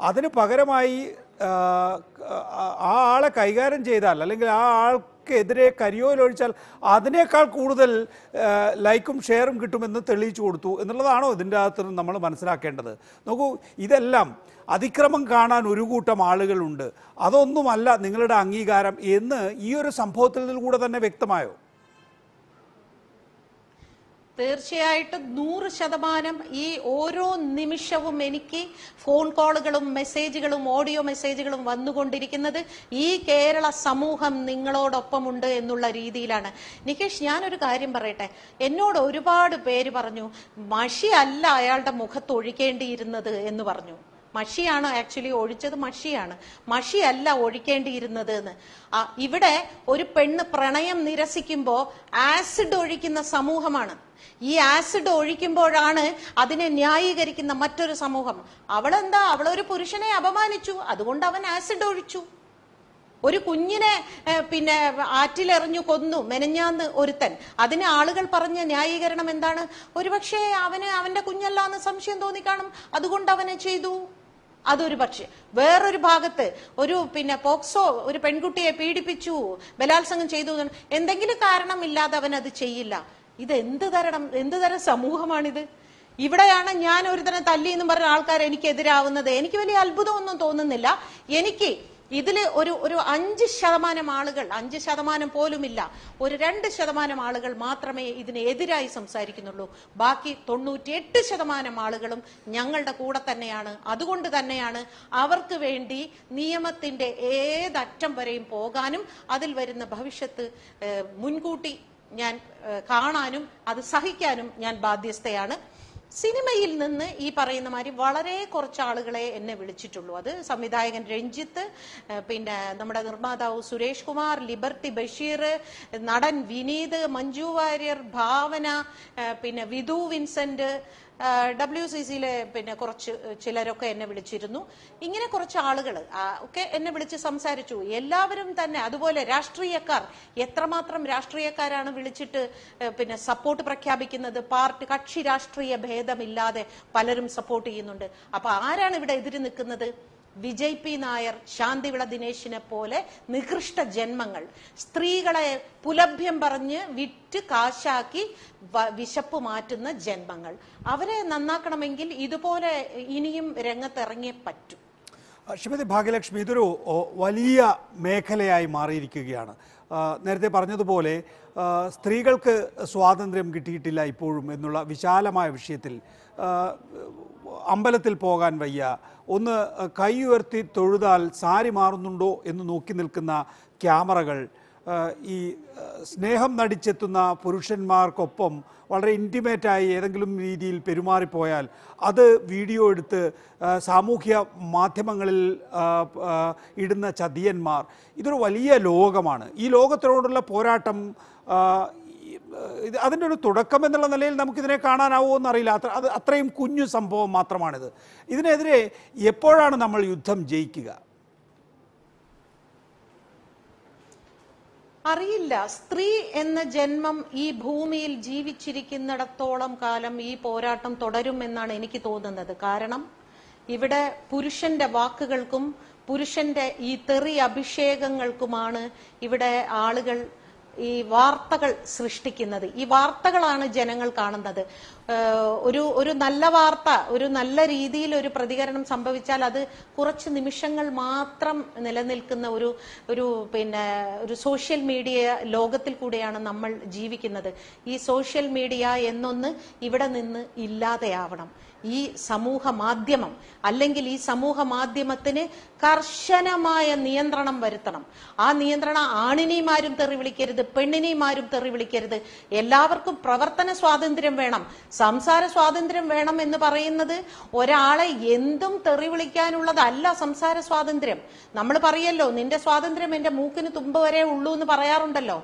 അതിന് പകരമായി ആ ആളെ കൈകാര്യം ചെയ്താൽ, അല്ലെങ്കിൽ ആ ആൾക്കെതിരെ കരിയോയിലൊഴിച്ചാൽ അതിനേക്കാൾ കൂടുതൽ ലൈക്കും ഷെയറും കിട്ടുമെന്ന് തെളിയിച്ചു കൊടുത്തു എന്നുള്ളതാണോ ഇതിൻ്റെ അകത്ത് നമ്മൾ മനസ്സിലാക്കേണ്ടത്? നോക്കൂ, ഇതെല്ലാം അതിക്രമം കാണാൻ ഒരു കൂട്ടം ആളുകളുണ്ട്, അതൊന്നുമല്ല നിങ്ങളുടെ അംഗീകാരം എന്ന് ഈ ഒരു സംഭവത്തിൽ കൂടെ തന്നെ വ്യക്തമായോ? തീർച്ചയായിട്ടും നൂറ് ശതമാനം. ഈ ഓരോ നിമിഷവും എനിക്ക് ഫോൺ കോളുകളും മെസ്സേജുകളും ഓഡിയോ മെസ്സേജുകളും വന്നുകൊണ്ടിരിക്കുന്നത് ഈ കേരള സമൂഹം നിങ്ങളോടൊപ്പമുണ്ട് എന്നുള്ള രീതിയിലാണ്. നികേഷ്, ഞാനൊരു കാര്യം പറയട്ടെ, എന്നോട് ഒരുപാട് പേര് പറഞ്ഞു മഷി അല്ല അയാളുടെ മുഖത്ത് ഒഴിക്കേണ്ടിയിരുന്നത് എന്ന് പറഞ്ഞു. Mashiana actually Odicha the Mashiana. Mashi alla Odikendi Irnadana. Ivade Oripen the Pranayam Nirasikimbo, acid Orik in the Samuhamana. Ye acid Orikimbo Rana, Adine Nyaigarik in the Matur Samuham. Avadanda, Avadori Purishane Abamanichu, Adundavan acid Orichu. ഒരു കുഞ്ഞിനെ പിന്നെ ആറ്റിൽ എറിഞ്ഞു കൊന്നു മെനഞ്ഞാന്ന് ഒരുത്തൻ അതിനെ ആളുകൾ പറഞ്ഞ ന്യായീകരണം എന്താണ് ഒരുപക്ഷേ അവനെ അവന്റെ കുഞ്ഞല്ല എന്ന് സംശയം തോന്നി കാണും അതുകൊണ്ട് അവനെ ചെയ്തു അതൊരു പക്ഷേ വേറൊരു ഭാഗത്തെ ഒരു പിന്നെ പോക്സോ ഒരു പെൺകുട്ടിയെ പീഡിപ്പിച്ചു ബലാത്സംഗം ചെയ്തു എന്തെങ്കിലും കാരണമില്ലാതെ അവൻ അത് ചെയ്യില്ല ഇത് എന്ത് തരം എന്ത് തരം സമൂഹമാണ് ഇത് ഇവിടെയാണ് ഞാൻ ഒരുത്തനെ തല്ലി എന്ന് പറഞ്ഞ ആൾക്കാർ എനിക്ക് എതിരാവുന്നത് എനിക്ക് വലിയ അത്ഭുതമൊന്നും തോന്നുന്നില്ല എനിക്ക് ഇതിലെ ഒരു ഒരു അഞ്ച് ശതമാനം ആളുകൾ അഞ്ച് ശതമാനം പോലുമില്ല ഒരു രണ്ട് ശതമാനം ആളുകൾ മാത്രമേ ഇതിനെ എതിരായി സംസാരിക്കുന്നുള്ളൂ ബാക്കി തൊണ്ണൂറ്റി എട്ട് ശതമാനം ആളുകളും ഞങ്ങളുടെ കൂടെ തന്നെയാണ് അതുകൊണ്ട് തന്നെയാണ് അവർക്ക് വേണ്ടി നിയമത്തിന്റെ ഏത് അറ്റം വരെയും പോകാനും അതിൽ വരുന്ന ഭവിഷ്യത്ത് മുൻകൂട്ടി ഞാൻ കാണാനും അത് സഹിക്കാനും ഞാൻ ബാധ്യസ്ഥയാണ് സിനിമയിൽ നിന്ന് ഈ പറയുന്ന മാതിരി വളരെ കുറച്ച് ആളുകളെ എന്നെ വിളിച്ചിട്ടുള്ളൂ അത് സംവിധായകൻ രഞ്ജിത്ത് പിന്നെ നമ്മുടെ നിർമ്മാതാവ് സുരേഷ് കുമാർ ലിബർട്ടി ബഷീർ നടൻ വിനീത് മഞ്ജു വാര്യർ ഭാവന പിന്നെ വിധു വിൻസെന്റ് ഡബ്ല്യുസിസിയിലെ പിന്നെ കുറച്ച് ചിലരൊക്കെ എന്നെ വിളിച്ചിരുന്നു ഇങ്ങനെ കുറച്ച് ആളുകൾ ഒക്കെ എന്നെ വിളിച്ച് സംസാരിച്ചു എല്ലാവരും തന്നെ അതുപോലെ രാഷ്ട്രീയക്കാർ എത്രമാത്രം രാഷ്ട്രീയക്കാരാണ് വിളിച്ചിട്ട് പിന്നെ സപ്പോർട്ട് പ്രഖ്യാപിക്കുന്നത് പാർട്ടി കക്ഷി രാഷ്ട്രീയ ഭേദമില്ലാതെ പലരും സപ്പോർട്ട് ചെയ്യുന്നുണ്ട് അപ്പോൾ ആരാണ് ഇവിടെ എതിര് നിൽക്കുന്നത് Vijay P. Nair, Shantivila Dineshine Pole, Nikrishta Jenmangal, Strigala Pulabhyam Baranya, Vit Kashaki, Vishapu Martina Jenmangal. Avare Nanakanamangil, Idupole, Inim Rengataranga Patu. Shimati Bhagalakshmi Duru, Walia, Mekalei Mari Kigiana. Nerte Parna Pole, Strigal Swadandrem Kitila Ipur Menula, Vishala Mai Vishitil, Ambalatil Pogan Vaya. ഒന്ന് കൈ ഉയർത്തി തൊഴുതാൽ സാരി മാറുന്നുണ്ടോ എന്ന് നോക്കി നിൽക്കുന്ന ക്യാമറകൾ ഈ സ്നേഹം നടിച്ചെത്തുന്ന പുരുഷന്മാർക്കൊപ്പം വളരെ ഇന്റിമേറ്റായി ഏതെങ്കിലും രീതിയിൽ പെരുമാറിപ്പോയാൽ അത് വീഡിയോ എടുത്ത് സാമൂഹ്യ മാധ്യമങ്ങളിൽ ഇടുന്ന ചതിയന്മാർ ഇതൊരു വലിയ ലോകമാണ് ഈ ലോകത്തോടുള്ള പോരാട്ടം അതിന്റെ ഒരു തുടക്കം എന്നുള്ള നിലയിൽ നമുക്ക് ഇതിനെ കാണാനാവോ എന്ന് അറിയില്ല അത് അത്രയും കുഞ്ഞു സംഭവം മാത്രമാണിത് ഇതിനെതിരെ എപ്പോഴാണ് നമ്മൾ യുദ്ധം ജയിക്കുക അറിയില്ല സ്ത്രീ എന്ന ജന്മം ഈ ഭൂമിയിൽ ജീവിച്ചിരിക്കുന്നിടത്തോളം കാലം ഈ പോരാട്ടം തുടരും എന്നാണ് എനിക്ക് തോന്നുന്നത് കാരണം ഇവിടെ പുരുഷന്റെ വാക്കുകൾക്കും പുരുഷന്റെ ഈ തെറി അഭിഷേകങ്ങൾക്കുമാണ് ഇവിടെ ആളുകൾ ഈ വാർത്തകൾ സൃഷ്ടിക്കുന്നത് ഈ വാർത്തകളാണ് ജനങ്ങൾ കാണുന്നത് ഒരു ഒരു നല്ല വാർത്ത ഒരു നല്ല രീതിയിൽ ഒരു പ്രതികരണം സംഭവിച്ചാൽ അത് കുറച്ച് നിമിഷങ്ങൾ മാത്രം നിലനിൽക്കുന്ന ഒരു ഒരു പിന്നെ ഒരു സോഷ്യൽ മീഡിയ ലോകത്തിൽ കൂടിയാണ് നമ്മൾ ജീവിക്കുന്നത് ഈ സോഷ്യൽ മീഡിയ എന്നൊന്ന് ഇവിടെ നിന്ന് ഇല്ലാതെയാവണം ഈ സമൂഹ മാധ്യമം അല്ലെങ്കിൽ ഈ സമൂഹ മാധ്യമത്തിനെ കർശനമായ നിയന്ത്രണം വരുത്തണം ആ നിയന്ത്രണം ആണിനെയും തെറി വിളിക്കരുത് പെണ്ണിനെയും തെറി വിളിക്കരുത് എല്ലാവർക്കും പ്രവർത്തന സ്വാതന്ത്ര്യം വേണം സംസാര സ്വാതന്ത്ര്യം വേണം എന്ന് പറയുന്നത് ഒരാളെ എന്തും തെറി വിളിക്കാനുള്ളതല്ല സംസാര സ്വാതന്ത്ര്യം നമ്മൾ പറയല്ലോ നിന്റെ സ്വാതന്ത്ര്യം എന്റെ മൂക്കിന് തുമ്പ വരെ ഉള്ളൂ എന്ന് പറയാറുണ്ടല്ലോ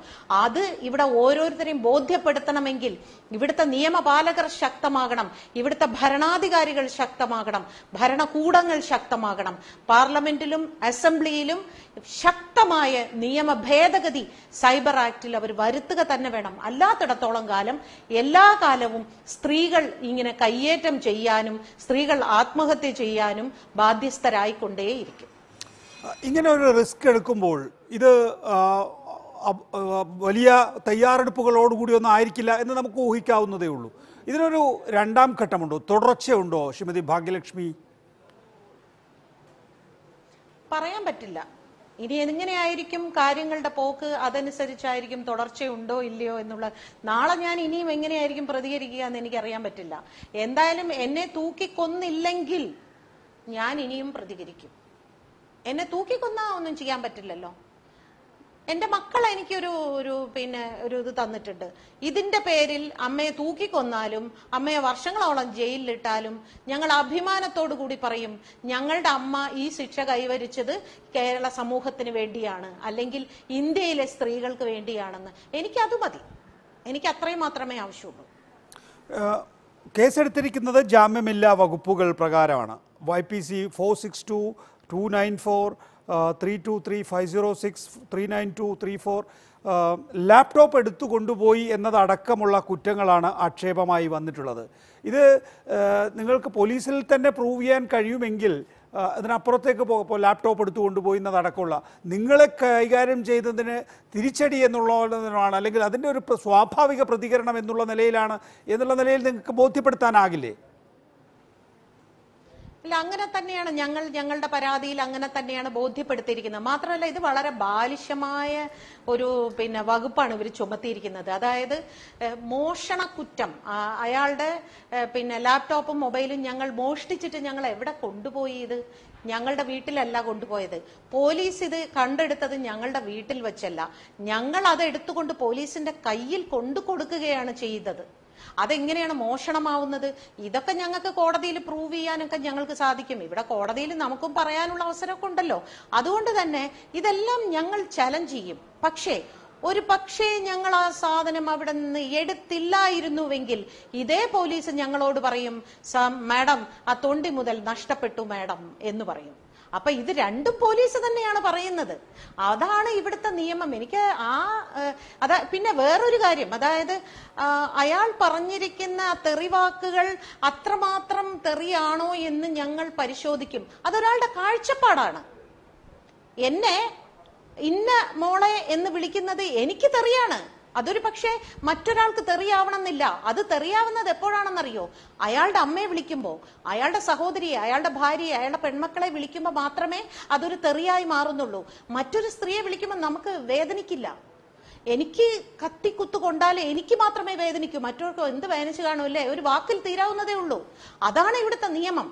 അത് ഇവിടെ ഓരോരുത്തരെയും ബോധ്യപ്പെടുത്തണമെങ്കിൽ ഇവിടുത്തെ നിയമപാലകർ ശക്തമാകണം ഇവിടുത്തെ ഭരണ ഭരണാധികാരികൾ ശക്തമാകണം ഭരണകൂടങ്ങൾ ശക്തമാകണം പാർലമെന്റിലും അസംബ്ലിയിലും ശക്തമായ നിയമ ഭേദഗതി സൈബർ ആക്ടിൽ അവർ വരുത്തുക തന്നെ വേണം അല്ലാത്തിടത്തോളം കാലം എല്ലാ കാലവും സ്ത്രീകൾ ഇങ്ങനെ കയ്യേറ്റം ചെയ്യാനും സ്ത്രീകൾ ആത്മഹത്യ ചെയ്യാനും ബാധ്യസ്ഥരായിക്കൊണ്ടേയിരിക്കും ഇങ്ങനെ ഒരു റിസ്ക് എടുക്കുമ്പോൾ ഇത് വലിയ തയ്യാറെടുപ്പുകളോടുകൂടി ഒന്നും ആയിരിക്കില്ല എന്ന് നമുക്ക് ഊഹിക്കാവുന്നതേ ഉള്ളൂ ഇതിനൊരു രണ്ടാം ഘട്ടമുണ്ടോ തുടർച്ചയുണ്ടോ ശ്രീമതി ഭാഗ്യലക്ഷ്മി പറയാൻ പറ്റില്ല ഇനി എങ്ങനെയായിരിക്കും കാര്യങ്ങളുടെ പോക്ക് അതനുസരിച്ചായിരിക്കും തുടർച്ചയുണ്ടോ ഇല്ലയോ എന്നുള്ള നാളെ ഞാൻ ഇനിയും എങ്ങനെയായിരിക്കും പ്രതികരിക്കുക എന്ന് എനിക്കറിയാൻ പറ്റില്ല എന്തായാലും എന്നെ തൂക്കിക്കൊന്നില്ലെങ്കിൽ ഞാൻ ഇനിയും പ്രതികരിക്കും എന്നെ തൂക്കിക്കൊന്നാ ഒന്നും ചെയ്യാൻ പറ്റില്ലല്ലോ എന്റെ മക്കൾ എനിക്കൊരു ഒരു പിന്നെ ഒരു ഇത് തന്നിട്ടുണ്ട്. ഇതിന്റെ പേരിൽ അമ്മയെ തൂക്കിക്കൊന്നാലും അമ്മയെ വർഷങ്ങളോളം ജയിലിലിട്ടാലും ഞങ്ങൾ അഭിമാനത്തോടു കൂടി പറയും, ഞങ്ങളുടെ അമ്മ ഈ ശിക്ഷ കൈവരിച്ചത് കേരള സമൂഹത്തിന് വേണ്ടിയാണ്, അല്ലെങ്കിൽ ഇന്ത്യയിലെ സ്ത്രീകൾക്ക് വേണ്ടിയാണെന്ന്. എനിക്കത് മതി, എനിക്ക് അത്രയും മാത്രമേ ആവശ്യമുള്ളൂ. കേസെടുത്തിരിക്കുന്നത് ജാമ്യമില്ല വകുപ്പുകൾ പ്രകാരമാണ്. Y P C four six two two nine four three two three five zero six three nine two three four laptop എടുത്തു കൊണ്ടുപോയി എന്നതടക്കമുള്ള കുറ്റങ്ങളാണ് ആക്ഷേപമായി വന്നിട്ടുള്ളത്. ഇത് നിങ്ങൾക്ക് പോലീസിൽ തന്നെ പ്രൂവ് ചെയ്യാൻ കഴിയുമെങ്കിൽ അതിനപ്പുറത്തേക്ക് പോകുമ്പോൾ ലാപ്ടോപ്പ് എടുത്തു കൊണ്ടുപോയി എന്നതടക്കമുള്ള നിങ്ങളെ കൈകാര്യം ചെയ്തതിന് തിരിച്ചടി എന്നുള്ളതാണ്, അല്ലെങ്കിൽ അതിൻ്റെ ഒരു സ്വാഭാവിക പ്രതികരണം എന്നുള്ള നിലയിലാണ് എന്നുള്ള നിലയിൽ നിങ്ങൾക്ക് ബോധ്യപ്പെടുത്താനാകില്ലേ? അല്ല, അങ്ങനെ തന്നെയാണ് ഞങ്ങൾ ഞങ്ങളുടെ പരാതിയിൽ അങ്ങനെ തന്നെയാണ് ബോധ്യപ്പെടുത്തിയിരിക്കുന്നത്. മാത്രമല്ല, ഇത് വളരെ ബാലിശമായ ഒരു പിന്നെ വകുപ്പാണ് ഇവർ ചുമത്തിയിരിക്കുന്നത്. അതായത് മോഷണക്കുറ്റം, അയാളുടെ പിന്നെ ലാപ്ടോപ്പും മൊബൈലും ഞങ്ങൾ മോഷ്ടിച്ചിട്ട് ഞങ്ങൾ എവിടെ കൊണ്ടുപോയി? ഇത് ഞങ്ങളുടെ വീട്ടിലല്ല കൊണ്ടുപോയത്. പോലീസ് ഇത് കണ്ടെടുത്തത് ഞങ്ങളുടെ വീട്ടിൽ വെച്ചല്ല, ഞങ്ങൾ അത് എടുത്തുകൊണ്ട് പോലീസിന്റെ കയ്യിൽ കൊണ്ടു കൊടുക്കുകയാണ് ചെയ്തത്. അതെങ്ങനെയാണ് മോഷണമാവുന്നത്? ഇതൊക്കെ ഞങ്ങൾക്ക് കോടതിയിൽ പ്രൂവ് ചെയ്യാനൊക്കെ ഞങ്ങൾക്ക് സാധിക്കും. ഇവിടെ കോടതിയിൽ നമുക്കും പറയാനുള്ള അവസരമൊക്കെ ഉണ്ടല്ലോ. അതുകൊണ്ട് തന്നെ ഇതെല്ലാം ഞങ്ങൾ ചലഞ്ച് ചെയ്യും. പക്ഷേ ഒരു പക്ഷേ ഞങ്ങൾ ആ സാധനം അവിടെ നിന്ന് എടുത്തില്ലായിരുന്നുവെങ്കിൽ ഇതേ പോലീസ് ഞങ്ങളോട് പറയും, മാഡം ആ തൊണ്ടി മുതൽ നഷ്ടപ്പെട്ടു മാഡം എന്ന് പറയും. അപ്പൊ ഇത് രണ്ടും പോലീസ് തന്നെയാണ് പറയുന്നത്. അതാണ് ഇവിടുത്തെ നിയമം. എനിക്ക് ആ അതാ പിന്നെ വേറൊരു കാര്യം, അതായത് അയാൾ പറഞ്ഞിരിക്കുന്ന തെറിവാക്കുകൾ അത്രമാത്രം തെറിയാണോ എന്ന് ഞങ്ങൾ പരിശോധിക്കും. അതൊരാളുടെ കാഴ്ചപ്പാടാണ്. എന്നെ ഇന്ന മോളെ എന്ന് വിളിക്കുന്നത് എനിക്ക് തെറിയാണ്. അതൊരു പക്ഷേ മറ്റൊരാൾക്ക് തെറിയാവണമെന്നില്ല. അത് തെറിയാവുന്നത് എപ്പോഴാണെന്നറിയോ? അയാളുടെ അമ്മയെ വിളിക്കുമ്പോൾ, അയാളുടെ സഹോദരിയെ, അയാളുടെ ഭാര്യയെ, അയാളുടെ പെൺമക്കളെ വിളിക്കുമ്പോൾ മാത്രമേ അതൊരു തെറിയായി മാറുന്നുള്ളൂ. മറ്റൊരു സ്ത്രീയെ വിളിക്കുമ്പോൾ നമുക്ക് വേദനിക്കില്ല. എനിക്ക് കത്തിക്കുത്തു കൊണ്ടാലേ എനിക്ക് മാത്രമേ വേദനിക്കൂ, മറ്റവർക്കോ എന്ത് വേദനിച്ചു കാണൂല്ലേ? ഒരു വാക്കിൽ തീരാവുന്നതേ ഉള്ളൂ. അതാണ് ഇവിടുത്തെ നിയമം.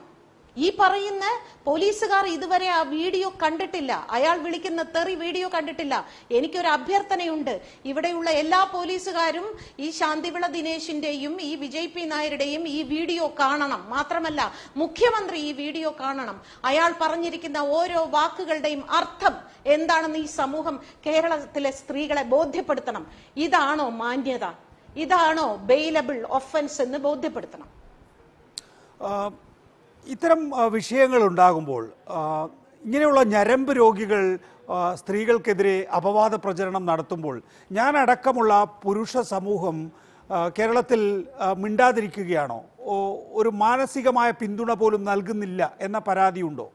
ഈ പറയുന്ന പോലീസുകാർ ഇതുവരെ ആ വീഡിയോ കണ്ടിട്ടില്ല, അയാൾ വിളിക്കുന്ന തെറി വീഡിയോ കണ്ടിട്ടില്ല. എനിക്കൊരു അഭ്യർത്ഥനയുണ്ട്, ഇവിടെയുള്ള എല്ലാ പോലീസുകാരും ഈ ശാന്തിവിള ദിനേശിന്റെയും ഈ വിജയ് പി നായരുടെയും ഈ വീഡിയോ കാണണം. മാത്രമല്ല, മുഖ്യമന്ത്രി ഈ വീഡിയോ കാണണം. അയാൾ പറഞ്ഞിരിക്കുന്ന ഓരോ വാക്കുകളുടെയും അർത്ഥം എന്താണെന്ന് ഈ സമൂഹം, കേരളത്തിലെ സ്ത്രീകളെ ബോധ്യപ്പെടുത്തണം. ഇതാണോ മാന്യത? ഇതാണോ ബെയിലബിൾ ഒഫൻസ് എന്ന് ബോധ്യപ്പെടുത്തണം. ഇത്തരം വിഷയങ്ങളുണ്ടാകുമ്പോൾ ഇങ്ങനെയുള്ള ഞരമ്പ് രോഗികൾ സ്ത്രീകൾക്കെതിരെ അപവാദ പ്രചരണം നടത്തുമ്പോൾ ഞാനടക്കമുള്ള പുരുഷ സമൂഹം കേരളത്തിൽ മിണ്ടാതിരിക്കുകയാണോ? ഒരു മാനസികമായ പിന്തുണ പോലും നൽകുന്നില്ല എന്ന പരാതിയുണ്ടോ?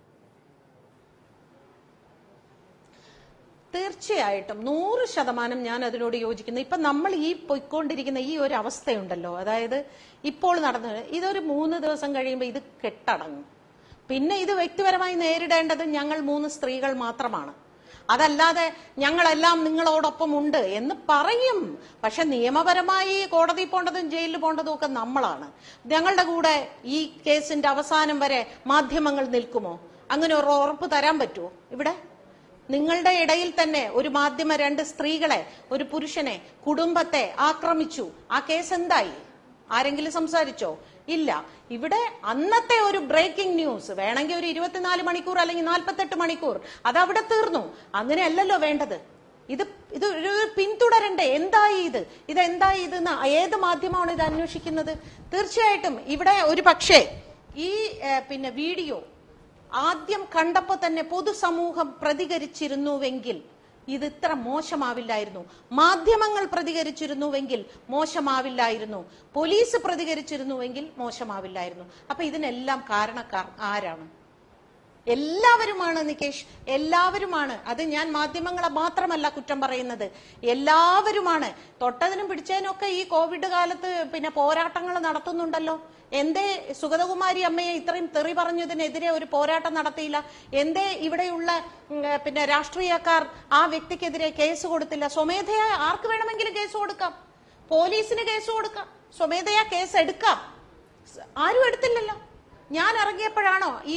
തീർച്ചയായിട്ടും നൂറ് ശതമാനം ഞാൻ അതിനോട് യോജിക്കുന്നു. ഇപ്പം നമ്മൾ ഈ പൊയ്ക്കൊണ്ടിരിക്കുന്ന ഈ ഒരു അവസ്ഥയുണ്ടല്ലോ, അതായത് ഇപ്പോൾ നടന്നത്, ഇതൊരു മൂന്ന് ദിവസം കഴിയുമ്പോൾ ഇത് കെട്ടടങ്ങും. പിന്നെ ഇത് വ്യക്തിപരമായി നേരിടേണ്ടത് ഞങ്ങൾ മൂന്ന് സ്ത്രീകൾ മാത്രമാണ്. അതല്ലാതെ ഞങ്ങളെല്ലാം നിങ്ങളോടൊപ്പം ഉണ്ട് എന്ന് പറയും. പക്ഷെ നിയമപരമായി കോടതി പോകേണ്ടതും ജയിലിൽ പോകേണ്ടതും ഒക്കെ നമ്മളാണ്. ഞങ്ങളുടെ കൂടെ ഈ കേസിന്റെ അവസാനം വരെ മാധ്യമങ്ങൾ നിൽക്കുമോ? അങ്ങനെ ഒരു ഉറപ്പ് തരാൻ പറ്റുമോ? ഇവിടെ നിങ്ങളുടെ ഇടയിൽ തന്നെ ഒരു മാധ്യമ രണ്ട് സ്ത്രീകളെ, ഒരു പുരുഷനെ, കുടുംബത്തെ ആക്രമിച്ചു. ആ കേസ് എന്തായി? ആരെങ്കിലും സംസാരിച്ചോ? ഇല്ല. ഇവിടെ അന്നത്തെ ഒരു ബ്രേക്കിംഗ് ന്യൂസ് വേണമെങ്കിൽ ഒരു ഇരുപത്തിനാല് മണിക്കൂർ അല്ലെങ്കിൽ നാൽപ്പത്തെട്ട് മണിക്കൂർ അതവിടെ തീർന്നു. അങ്ങനെയല്ലല്ലോ വേണ്ടത്. ഇത് ഇത് ഒരു പിന്തുടരണ്ടേ? എന്തായി ഇത്? ഇതെന്തായി ഇത്? ഏത് മാധ്യമമാണ് ഇത് അന്വേഷിക്കുന്നത്? തീർച്ചയായിട്ടും ഇവിടെ ഒരു പക്ഷേ ഈ പിന്നെ വീഡിയോ ആദ്യം കണ്ടപ്പോൾ തന്നെ പൊതുസമൂഹം പ്രതികരിച്ചിരുന്നുവെങ്കിൽ ഇത് ഇത്ര മോശമാവില്ലായിരുന്നു. മാധ്യമങ്ങൾ പ്രതികരിച്ചിരുന്നുവെങ്കിൽ മോശമാവില്ലായിരുന്നു. പോലീസ് പ്രതികരിച്ചിരുന്നുവെങ്കിൽ മോശമാവില്ലായിരുന്നു. അപ്പൊ ഇതിനെല്ലാം കാരണക്കാർ ആരാണ്? എല്ലാവരുമാണ് നികേഷ്, എല്ലാവരുമാണ്. അത് ഞാൻ മാധ്യമങ്ങളെ മാത്രമല്ല കുറ്റം പറയുന്നത്, എല്ലാവരുമാണ്. തൊട്ടതിനും പിടിച്ചതിനൊക്കെ ഈ കോവിഡ് കാലത്ത് പിന്നെ പോരാട്ടങ്ങൾ നടത്തുന്നുണ്ടല്ലോ. എന്തേ സുഗതകുമാരി അമ്മയെ ഇത്രയും തെറി പറഞ്ഞതിനെതിരെ ഒരു പോരാട്ടം നടത്തിയില്ല? എന്തേ ഇവിടെയുള്ള പിന്നെ രാഷ്ട്രീയക്കാർ ആ വ്യക്തിക്കെതിരെ കേസ് കൊടുത്തില്ല? സ്വമേധയാ ആർക്ക് വേണമെങ്കിലും കേസ് കൊടുക്കാം, പോലീസിന് കേസ് കൊടുക്കാം, സ്വമേധയാ കേസ് എടുക്കാം. ആരും എടുത്തില്ലല്ലോ. ഞാൻ ഇറങ്ങിയപ്പോഴാണോ ഈ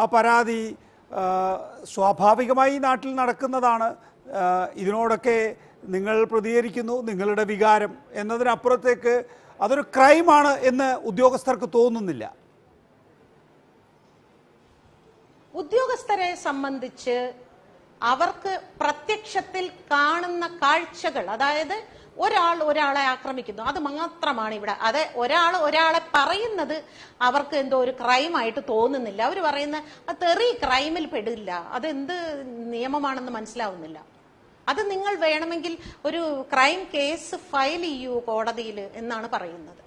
ആ പരാതി സ്വാഭാവികമായി നാട്ടിൽ നടക്കുന്നതാണ്. ഇതിനോടൊക്കെ നിങ്ങൾ പ്രതികരിക്കുന്നു, നിങ്ങളുടെ വികാരം എന്നതിനപ്പുറത്തേക്ക് അതൊരു ക്രൈമാണ് എന്ന് ഉദ്യോഗസ്ഥർക്ക് തോന്നുന്നില്ല. ഉദ്യോഗസ്ഥരെ സംബന്ധിച്ച് അവർക്ക് പ്രത്യക്ഷത്തിൽ കാണുന്ന കാഴ്ചകൾ, അതായത് ഒരാൾ ഒരാളെ ആക്രമിക്കുന്നു, അത് മാത്രമാണ് ഇവിടെ. അതെ, ഒരാൾ ഒരാളെ പറയുന്നത് അവർക്ക് എന്തോ ഒരു ക്രൈമായിട്ട് തോന്നുന്നില്ല. അവർ പറയുന്ന അത് തെറി ക്രൈമിൽ പെടില്ല, അതെന്ത് നിയമമാണെന്ന് മനസ്സിലാവുന്നില്ല. അത് നിങ്ങൾ വേണമെങ്കിൽ ഒരു ക്രൈം കേസ് ഫയൽ ചെയ്യൂ കോടതിയിൽ എന്നാണ് പറയുന്നത്.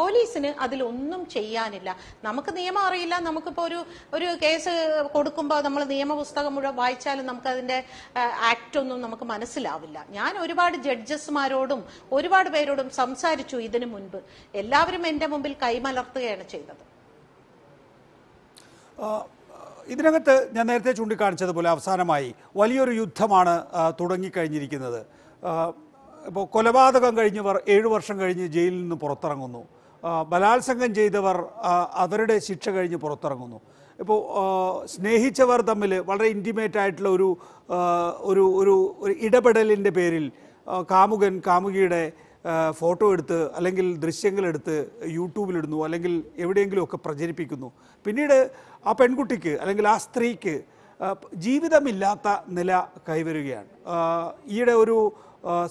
പോലീസിന് അതിലൊന്നും ചെയ്യാനില്ല. നമുക്ക് നിയമം അറിയില്ല. നമുക്കിപ്പോൾ ഒരു ഒരു കേസ് കൊടുക്കുമ്പോൾ നമ്മൾ നിയമപുസ്തകം മുഴുവൻ വായിച്ചാലും നമുക്ക് അതിൻ്റെ ആക്ട് ഒന്നും നമുക്ക് മനസ്സിലാവില്ല. ഞാൻ ഒരുപാട് ജഡ്ജസ്മാരോടും ഒരുപാട് പേരോടും സംസാരിച്ചു ഇതിനു മുൻപ്. എല്ലാവരും എൻ്റെ മുമ്പിൽ കൈമലർത്തുകയാണ് ചെയ്തത്. ഇതിനകത്ത് ഞാൻ നേരത്തെ ചൂണ്ടിക്കാണിച്ചതുപോലെ അവസാനമായി വലിയൊരു യുദ്ധമാണ് തുടങ്ങിക്കഴിഞ്ഞിരിക്കുന്നത്. ഇപ്പോൾ കൊലപാതകം കഴിഞ്ഞവർ ഏഴു വർഷം കഴിഞ്ഞ് ജയിലിൽ നിന്ന് പുറത്തിറങ്ങുന്നു, ബലാത്സംഗം ചെയ്തവർ അവരുടെ ശിക്ഷ കഴിഞ്ഞ് പുറത്തിറങ്ങുന്നു. ഇപ്പോൾ സ്നേഹിച്ചവർ തമ്മിൽ വളരെ ഇൻറ്റിമേറ്റ് ആയിട്ടുള്ള ഒരു ഒരു ഒരു ഇടപെടലിൻ്റെ പേരിൽ കാമുകൻ കാമുകിയുടെ ഫോട്ടോ എടുത്ത് അല്ലെങ്കിൽ ദൃശ്യങ്ങളെടുത്ത് യൂട്യൂബിലിടുന്നു, അല്ലെങ്കിൽ എവിടെയെങ്കിലുമൊക്കെ പ്രചരിപ്പിക്കുന്നു. പിന്നീട് ആ പെൺകുട്ടിക്ക് അല്ലെങ്കിൽ ആ സ്ത്രീക്ക് ജീവിതമില്ലാത്ത നില കൈവരുകയാണ്. ഈയിടെ ഒരു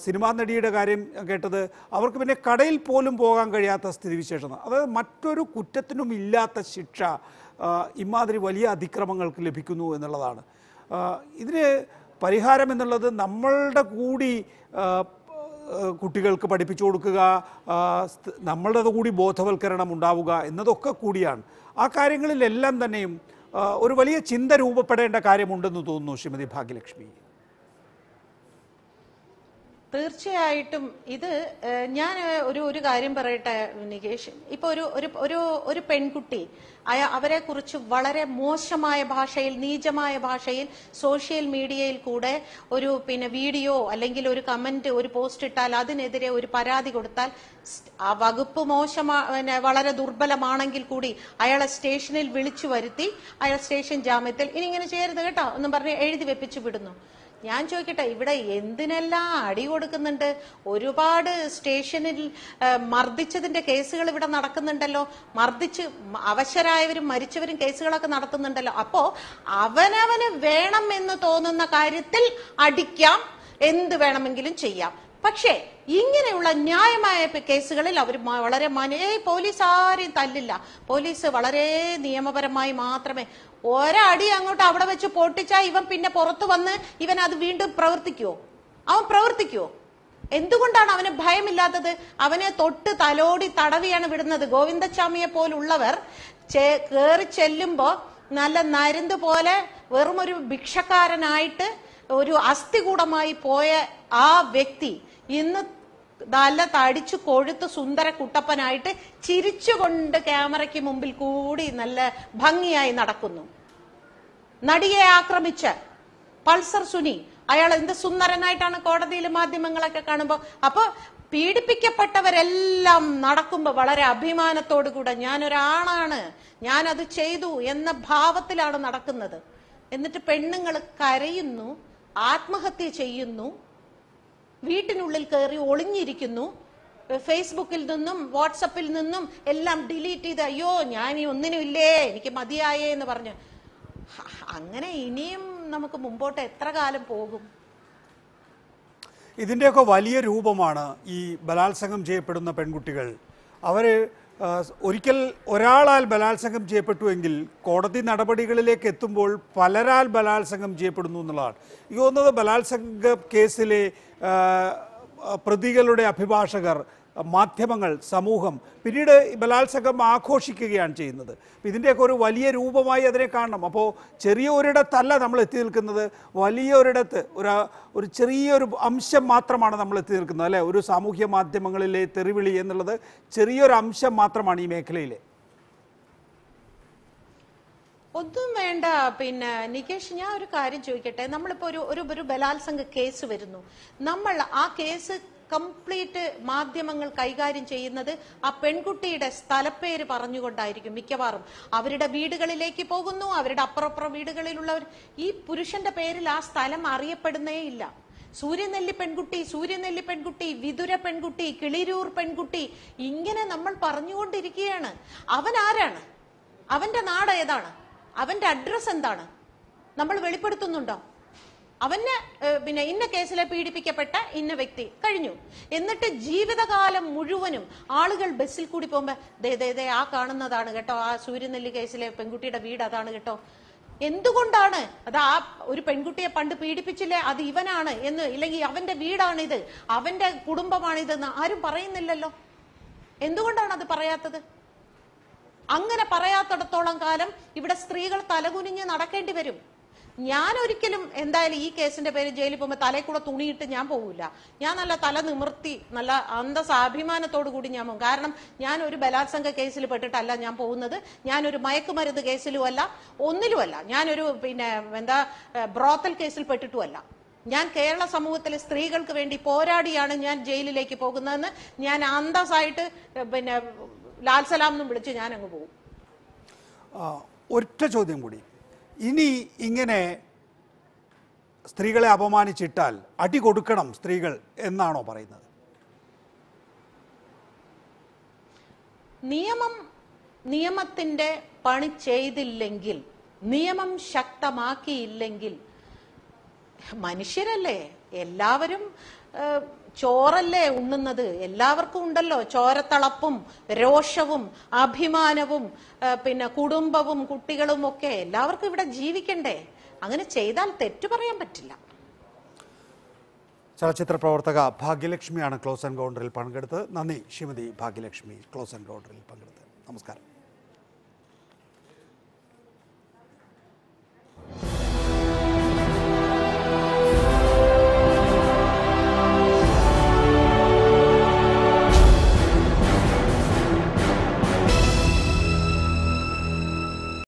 സിനിമാ നടിയുടെ കാര്യം കേട്ടത്, അവർക്ക് പിന്നെ കടയിൽ പോലും പോകാൻ കഴിയാത്ത സ്ഥിതിവിശേഷമാണ്. അതായത് മറ്റൊരു കുറ്റത്തിനും ഇല്ലാത്ത ശിക്ഷ ഇമാതിരി വലിയ അതിക്രമങ്ങൾക്ക് ലഭിക്കുന്നു എന്നുള്ളതാണ്. ഇതിന് പരിഹാരം എന്നുള്ളത് നമ്മളുടെ കൂടി കുട്ടികൾക്ക് പഠിപ്പിച്ചു കൊടുക്കുക, നമ്മളുടെ കൂടി ബോധവൽക്കരണം ഉണ്ടാവുക എന്നതൊക്കെ കൂടിയാണ്. ആ കാര്യങ്ങളിലെല്ലാം തന്നെയും ഒരു വലിയ ചിന്ത രൂപപ്പെടേണ്ട കാര്യമുണ്ടെന്ന് തോന്നുന്നു ശ്രീമതി ഭാഗ്യലക്ഷ്മി. തീർച്ചയായിട്ടും. ഇത് ഞാൻ ഒരു ഒരു കാര്യം പറയട്ടെ നികേഷ്. ഇപ്പൊ ഒരു ഒരു ഒരു പെൺകുട്ടി അയ അവരെ കുറിച്ച് വളരെ മോശമായ ഭാഷയിൽ, നീചമായ ഭാഷയിൽ സോഷ്യൽ മീഡിയയിൽ കൂടെ ഒരു പിന്നെ വീഡിയോ അല്ലെങ്കിൽ ഒരു കമന്റ്, ഒരു പോസ്റ്റ് ഇട്ടാൽ അതിനെതിരെ ഒരു പരാതി കൊടുത്താൽ, ആ വകുപ്പ് മോശമാ വളരെ ദുർബലമാണെങ്കിൽ കൂടി അയാളെ സ്റ്റേഷനിൽ വിളിച്ചു വരുത്തി അയാൾ സ്റ്റേഷൻ ജാമ്യത്തിൽ ഇനി ഇങ്ങനെ ചെയ്യരുത് കേട്ടോ എന്നും പറഞ്ഞ് എഴുതി വെപ്പിച്ചു വിടുന്നു. ഞാൻ ചോദിക്കട്ടെ, ഇവിടെ എന്തിനെല്ലാം അടി കൊടുക്കുന്നുണ്ട്? ഒരുപാട് സ്റ്റേഷനിൽ മർദ്ദിച്ചതിന്റെ കേസുകൾ ഇവിടെ നടക്കുന്നുണ്ടല്ലോ. മർദ്ദിച്ച് അവശരായവരും മരിച്ചവരും കേസുകളൊക്കെ നടത്തുന്നുണ്ടല്ലോ. അപ്പോ അവനവന് വേണം എന്ന് തോന്നുന്ന കാര്യത്തിൽ അടിക്കാം, എന്ത് വേണമെങ്കിലും ചെയ്യാം. പക്ഷേ ഇങ്ങനെയുള്ള ന്യായമായ കേസുകളിൽ അവർ വളരെ മനേ പോലീസ് ആരെയും തല്ലില്ല. പോലീസ് വളരെ നിയമപരമായി മാത്രമേ. ഒരടി അങ്ങോട്ട് അവിടെ വെച്ച് പൊട്ടിച്ചാൽ ഇവൻ പിന്നെ പുറത്തു വന്ന് ഇവൻ അത് വീണ്ടും പ്രവർത്തിക്കുവോ? അവൻ പ്രവർത്തിക്കുവോ? എന്തുകൊണ്ടാണ് അവന് ഭയമില്ലാത്തത്? അവനെ തൊട്ട് തലോടി തടവിയാണ് വിടുന്നത്. ഗോവിന്ദച്ചാമിയെ പോലുള്ളവർ കയറി ചെല്ലുമ്പോൾ നല്ല നരുന്ന് പോലെ വെറും ഒരു ഭിക്ഷക്കാരനായിട്ട് ഒരു അസ്ഥികൂടമായി പോയ ആ വ്യക്തി ഇന്ന് നല്ല തടിച്ചു കൊഴുത്ത് സുന്ദര കുട്ടപ്പനായിട്ട് ചിരിച്ചുകൊണ്ട് ക്യാമറയ്ക്ക് മുമ്പിൽ കൂടി നല്ല ഭംഗിയായി നടക്കുന്നു. നടിയെ ആക്രമിച്ച പൾസർ സുനി, അയാൾ എന്ത് സുന്ദരനായിട്ടാണ് കോടതിയിൽ മാധ്യമങ്ങളൊക്കെ കാണുമ്പോൾ. അപ്പൊ പീഡിപ്പിക്കപ്പെട്ടവരെല്ലാം നടക്കുമ്പോൾ വളരെ അഭിമാനത്തോടു കൂടെ ഞാനൊരാണാണ്, ഞാനത് ചെയ്തു എന്ന ഭാവത്തിലാണ് നടക്കുന്നത്. എന്നിട്ട് പെണ്ണുങ്ങൾ കരയുന്നു, ആത്മഹത്യ ചെയ്യുന്നു, വീട്ടിനുള്ളിൽ കയറി ഒളിഞ്ഞിരിക്കുന്നു, ഫേസ്ബുക്കിൽ നിന്നും വാട്സപ്പിൽ നിന്നും എല്ലാം ഡിലീറ്റ് ചെയ്ത് അയ്യോ ഞാൻ ഈ ഒന്നിനും ഇല്ലേ, എനിക്ക് മതിയായേ എന്ന് പറഞ്ഞു. അങ്ങനെ ഇനിയും നമുക്ക് മുമ്പോട്ട് എത്ര കാലം പോകും? ഇതിൻ്റെയൊക്കെ വലിയ രൂപമാണ് ഈ ബലാത്സംഗം ചെയ്യപ്പെടുന്ന പെൺകുട്ടികൾ. അവർ ഒരിക്കൽ ഒരാളാൽ ബലാത്സംഗം ചെയ്യപ്പെട്ടുവെങ്കിൽ കോടതി നടപടികളിലേക്ക് എത്തുമ്പോൾ പലരാൽ ബലാത്സംഗം ചെയ്യപ്പെടുന്നു എന്നുള്ളതാണ്. എനിക്ക് തോന്നുന്നത് ബലാത്സംഗ കേസിലെ പ്രതികളുടെ അഭിഭാഷകർ മാധ്യമങ്ങൾ സമൂഹം പിന്നീട് ബലാത്സംഗം ആഘോഷിക്കുകയാണ് ചെയ്യുന്നത്. ഇതിൻ്റെയൊക്കെ ഒരു വലിയ രൂപമായി അതിനെ കാണണം. അപ്പോൾ ചെറിയൊരിടത്തല്ല നമ്മൾ എത്തി നിൽക്കുന്നത്, വലിയൊരിടത്ത് ഒരു ഒരു ചെറിയൊരു അംശം മാത്രമാണ് നമ്മൾ എത്തി നിൽക്കുന്നത് അല്ലേ? ഒരു സാമൂഹ്യ മാധ്യമങ്ങളിലെ തെറിവിളി എന്നുള്ളത് ചെറിയൊരു അംശം മാത്രമാണ് ഈ മേഖലയിലെ. ഒന്നും വേണ്ട. പിന്നെ നികേഷ്, ഞാൻ ഒരു കാര്യം ചോദിക്കട്ടെ. നമ്മളിപ്പോ ഒരു ഒരു ബലാത്സംഗ കേസ് വരുന്നു, നമ്മൾ ആ കേസ് കംപ്ലീറ്റ് മാധ്യമങ്ങൾ കൈകാര്യം ചെയ്യുന്നത് ആ പെൺകുട്ടിയുടെ സ്ഥലപ്പേര് പറഞ്ഞുകൊണ്ടായിരിക്കും. മിക്കവാറും അവരുടെ വീടുകളിലേക്ക് പോകുന്നു, അവരുടെ അപ്പുറപ്പുറം വീടുകളിലുള്ളവർ. ഈ പുരുഷന്റെ പേരിൽ ആ സ്ഥലം അറിയപ്പെടുന്നേ ഇല്ല. സൂര്യനെല്ലി പെൺകുട്ടി, സൂര്യനെല്ലി പെൺകുട്ടി, വിദുര പെൺകുട്ടി, കിളിരൂർ പെൺകുട്ടി, ഇങ്ങനെ നമ്മൾ പറഞ്ഞുകൊണ്ടിരിക്കുകയാണ്. അവൻ ആരാണ്? അവന്റെ നാട് ഏതാണ്? അവന്റെ അഡ്രസ് എന്താണ്? നമ്മൾ വെളിപ്പെടുത്തുന്നുണ്ടോ? അവന് പിന്നെ ഇന്ന കേസിലെ പീഡിപ്പിക്കപ്പെട്ട ഇന്ന വ്യക്തി, കഴിഞ്ഞു. എന്നിട്ട് ജീവിതകാലം മുഴുവനും ആളുകൾ ബസ്സിൽ കൂടി പോകുമ്പോ ദേ ദേ ദേ ആ കാണുന്നതാണ് കേട്ടോ, ആ സൂര്യനെല്ലി കേസിലെ പെൺകുട്ടിയുടെ വീട് അതാണ് കേട്ടോ. എന്തുകൊണ്ടാണ് അത്? ആ ഒരു പെൺകുട്ടിയെ പണ്ട് പീഡിപ്പിച്ചില്ലേ, അത് ഇവനാണ് എന്ന്, ഇല്ലെങ്കിൽ അവന്റെ വീടാണിത്, അവന്റെ കുടുംബമാണിതെന്ന് ആരും പറയുന്നില്ലല്ലോ. എന്തുകൊണ്ടാണ് അത് പറയാത്തത്? അങ്ങനെ പറയാത്തിടത്തോളം കാലം ഇവിടെ സ്ത്രീകൾ തലകുനിഞ്ഞ് നടക്കേണ്ടി വരും. ഞാൻ ഒരിക്കലും എന്തായാലും ഈ കേസിന്റെ പേര് ജയിലിൽ പോകുമ്പോൾ തലയിൽ കൂടെ തുണിയിട്ട് ഞാൻ പോവില്ല. ഞാൻ നല്ല തല നിമിർത്തി നല്ല അന്തസ്സാഭിമാനത്തോടു കൂടി ഞാൻ പോകും. കാരണം ഞാൻ ഒരു ബലാത്സംഗ കേസിൽ പെട്ടിട്ടല്ല ഞാൻ പോകുന്നത്, ഞാനൊരു മയക്കുമരുന്ന് കേസിലും അല്ല, ഒന്നിലുമല്ല, ഞാനൊരു പിന്നെ എന്താ ബ്രോത്തൽ കേസിൽ പെട്ടിട്ടുമല്ല. ഞാൻ കേരള സമൂഹത്തിലെ സ്ത്രീകൾക്ക് വേണ്ടി പോരാടിയാണ് ഞാൻ ജയിലിലേക്ക് പോകുന്നതെന്ന് ഞാൻ അന്തസ്സായിട്ട് പിന്നെ ലാൽസലാം എന്നും വിളിച്ച് ഞാൻ അങ്ങ് പോകും. ഒറ്റ ചോദ്യം കൂടി. ഇനി ഇങ്ങനെ സ്ത്രീകളെ അപമാനിച്ചിട്ടാൽ അടി കൊടുക്കണം സ്ത്രീകൾ എന്നാണോ പറയുന്നത്? നിയമം നിയമത്തിന്റെ പണി ചെയ്തില്ലെങ്കിൽ, നിയമം ശക്തമാക്കിയില്ലെങ്കിൽ, മനുഷ്യരല്ലേ എല്ലാവരും, ചോറല്ലേ ഉണ്ണുന്നത്, എല്ലാവർക്കും ഉണ്ടല്ലോ ചോരത്തളപ്പും രോഷവും അഭിമാനവും പിന്നെ കുടുംബവും കുട്ടികളും ഒക്കെ. എല്ലാവർക്കും ഇവിടെ ജീവിക്കണ്ടേ? അങ്ങനെ ചെയ്താൽ തെറ്റു പറയാൻ പറ്റില്ല. ചലച്ചിത്ര പ്രവർത്തക ഭാഗ്യലക്ഷ്മിയാണ് ക്ലോസ് എൻകൗണ്ടറിൽ പങ്കെടുത്തത്. നന്ദി ശ്രീമതി ഭാഗ്യലക്ഷ്മി ക്ലോസ് എൻകൗണ്ടറിൽ പങ്കെടുത്തത്. നമസ്കാരം.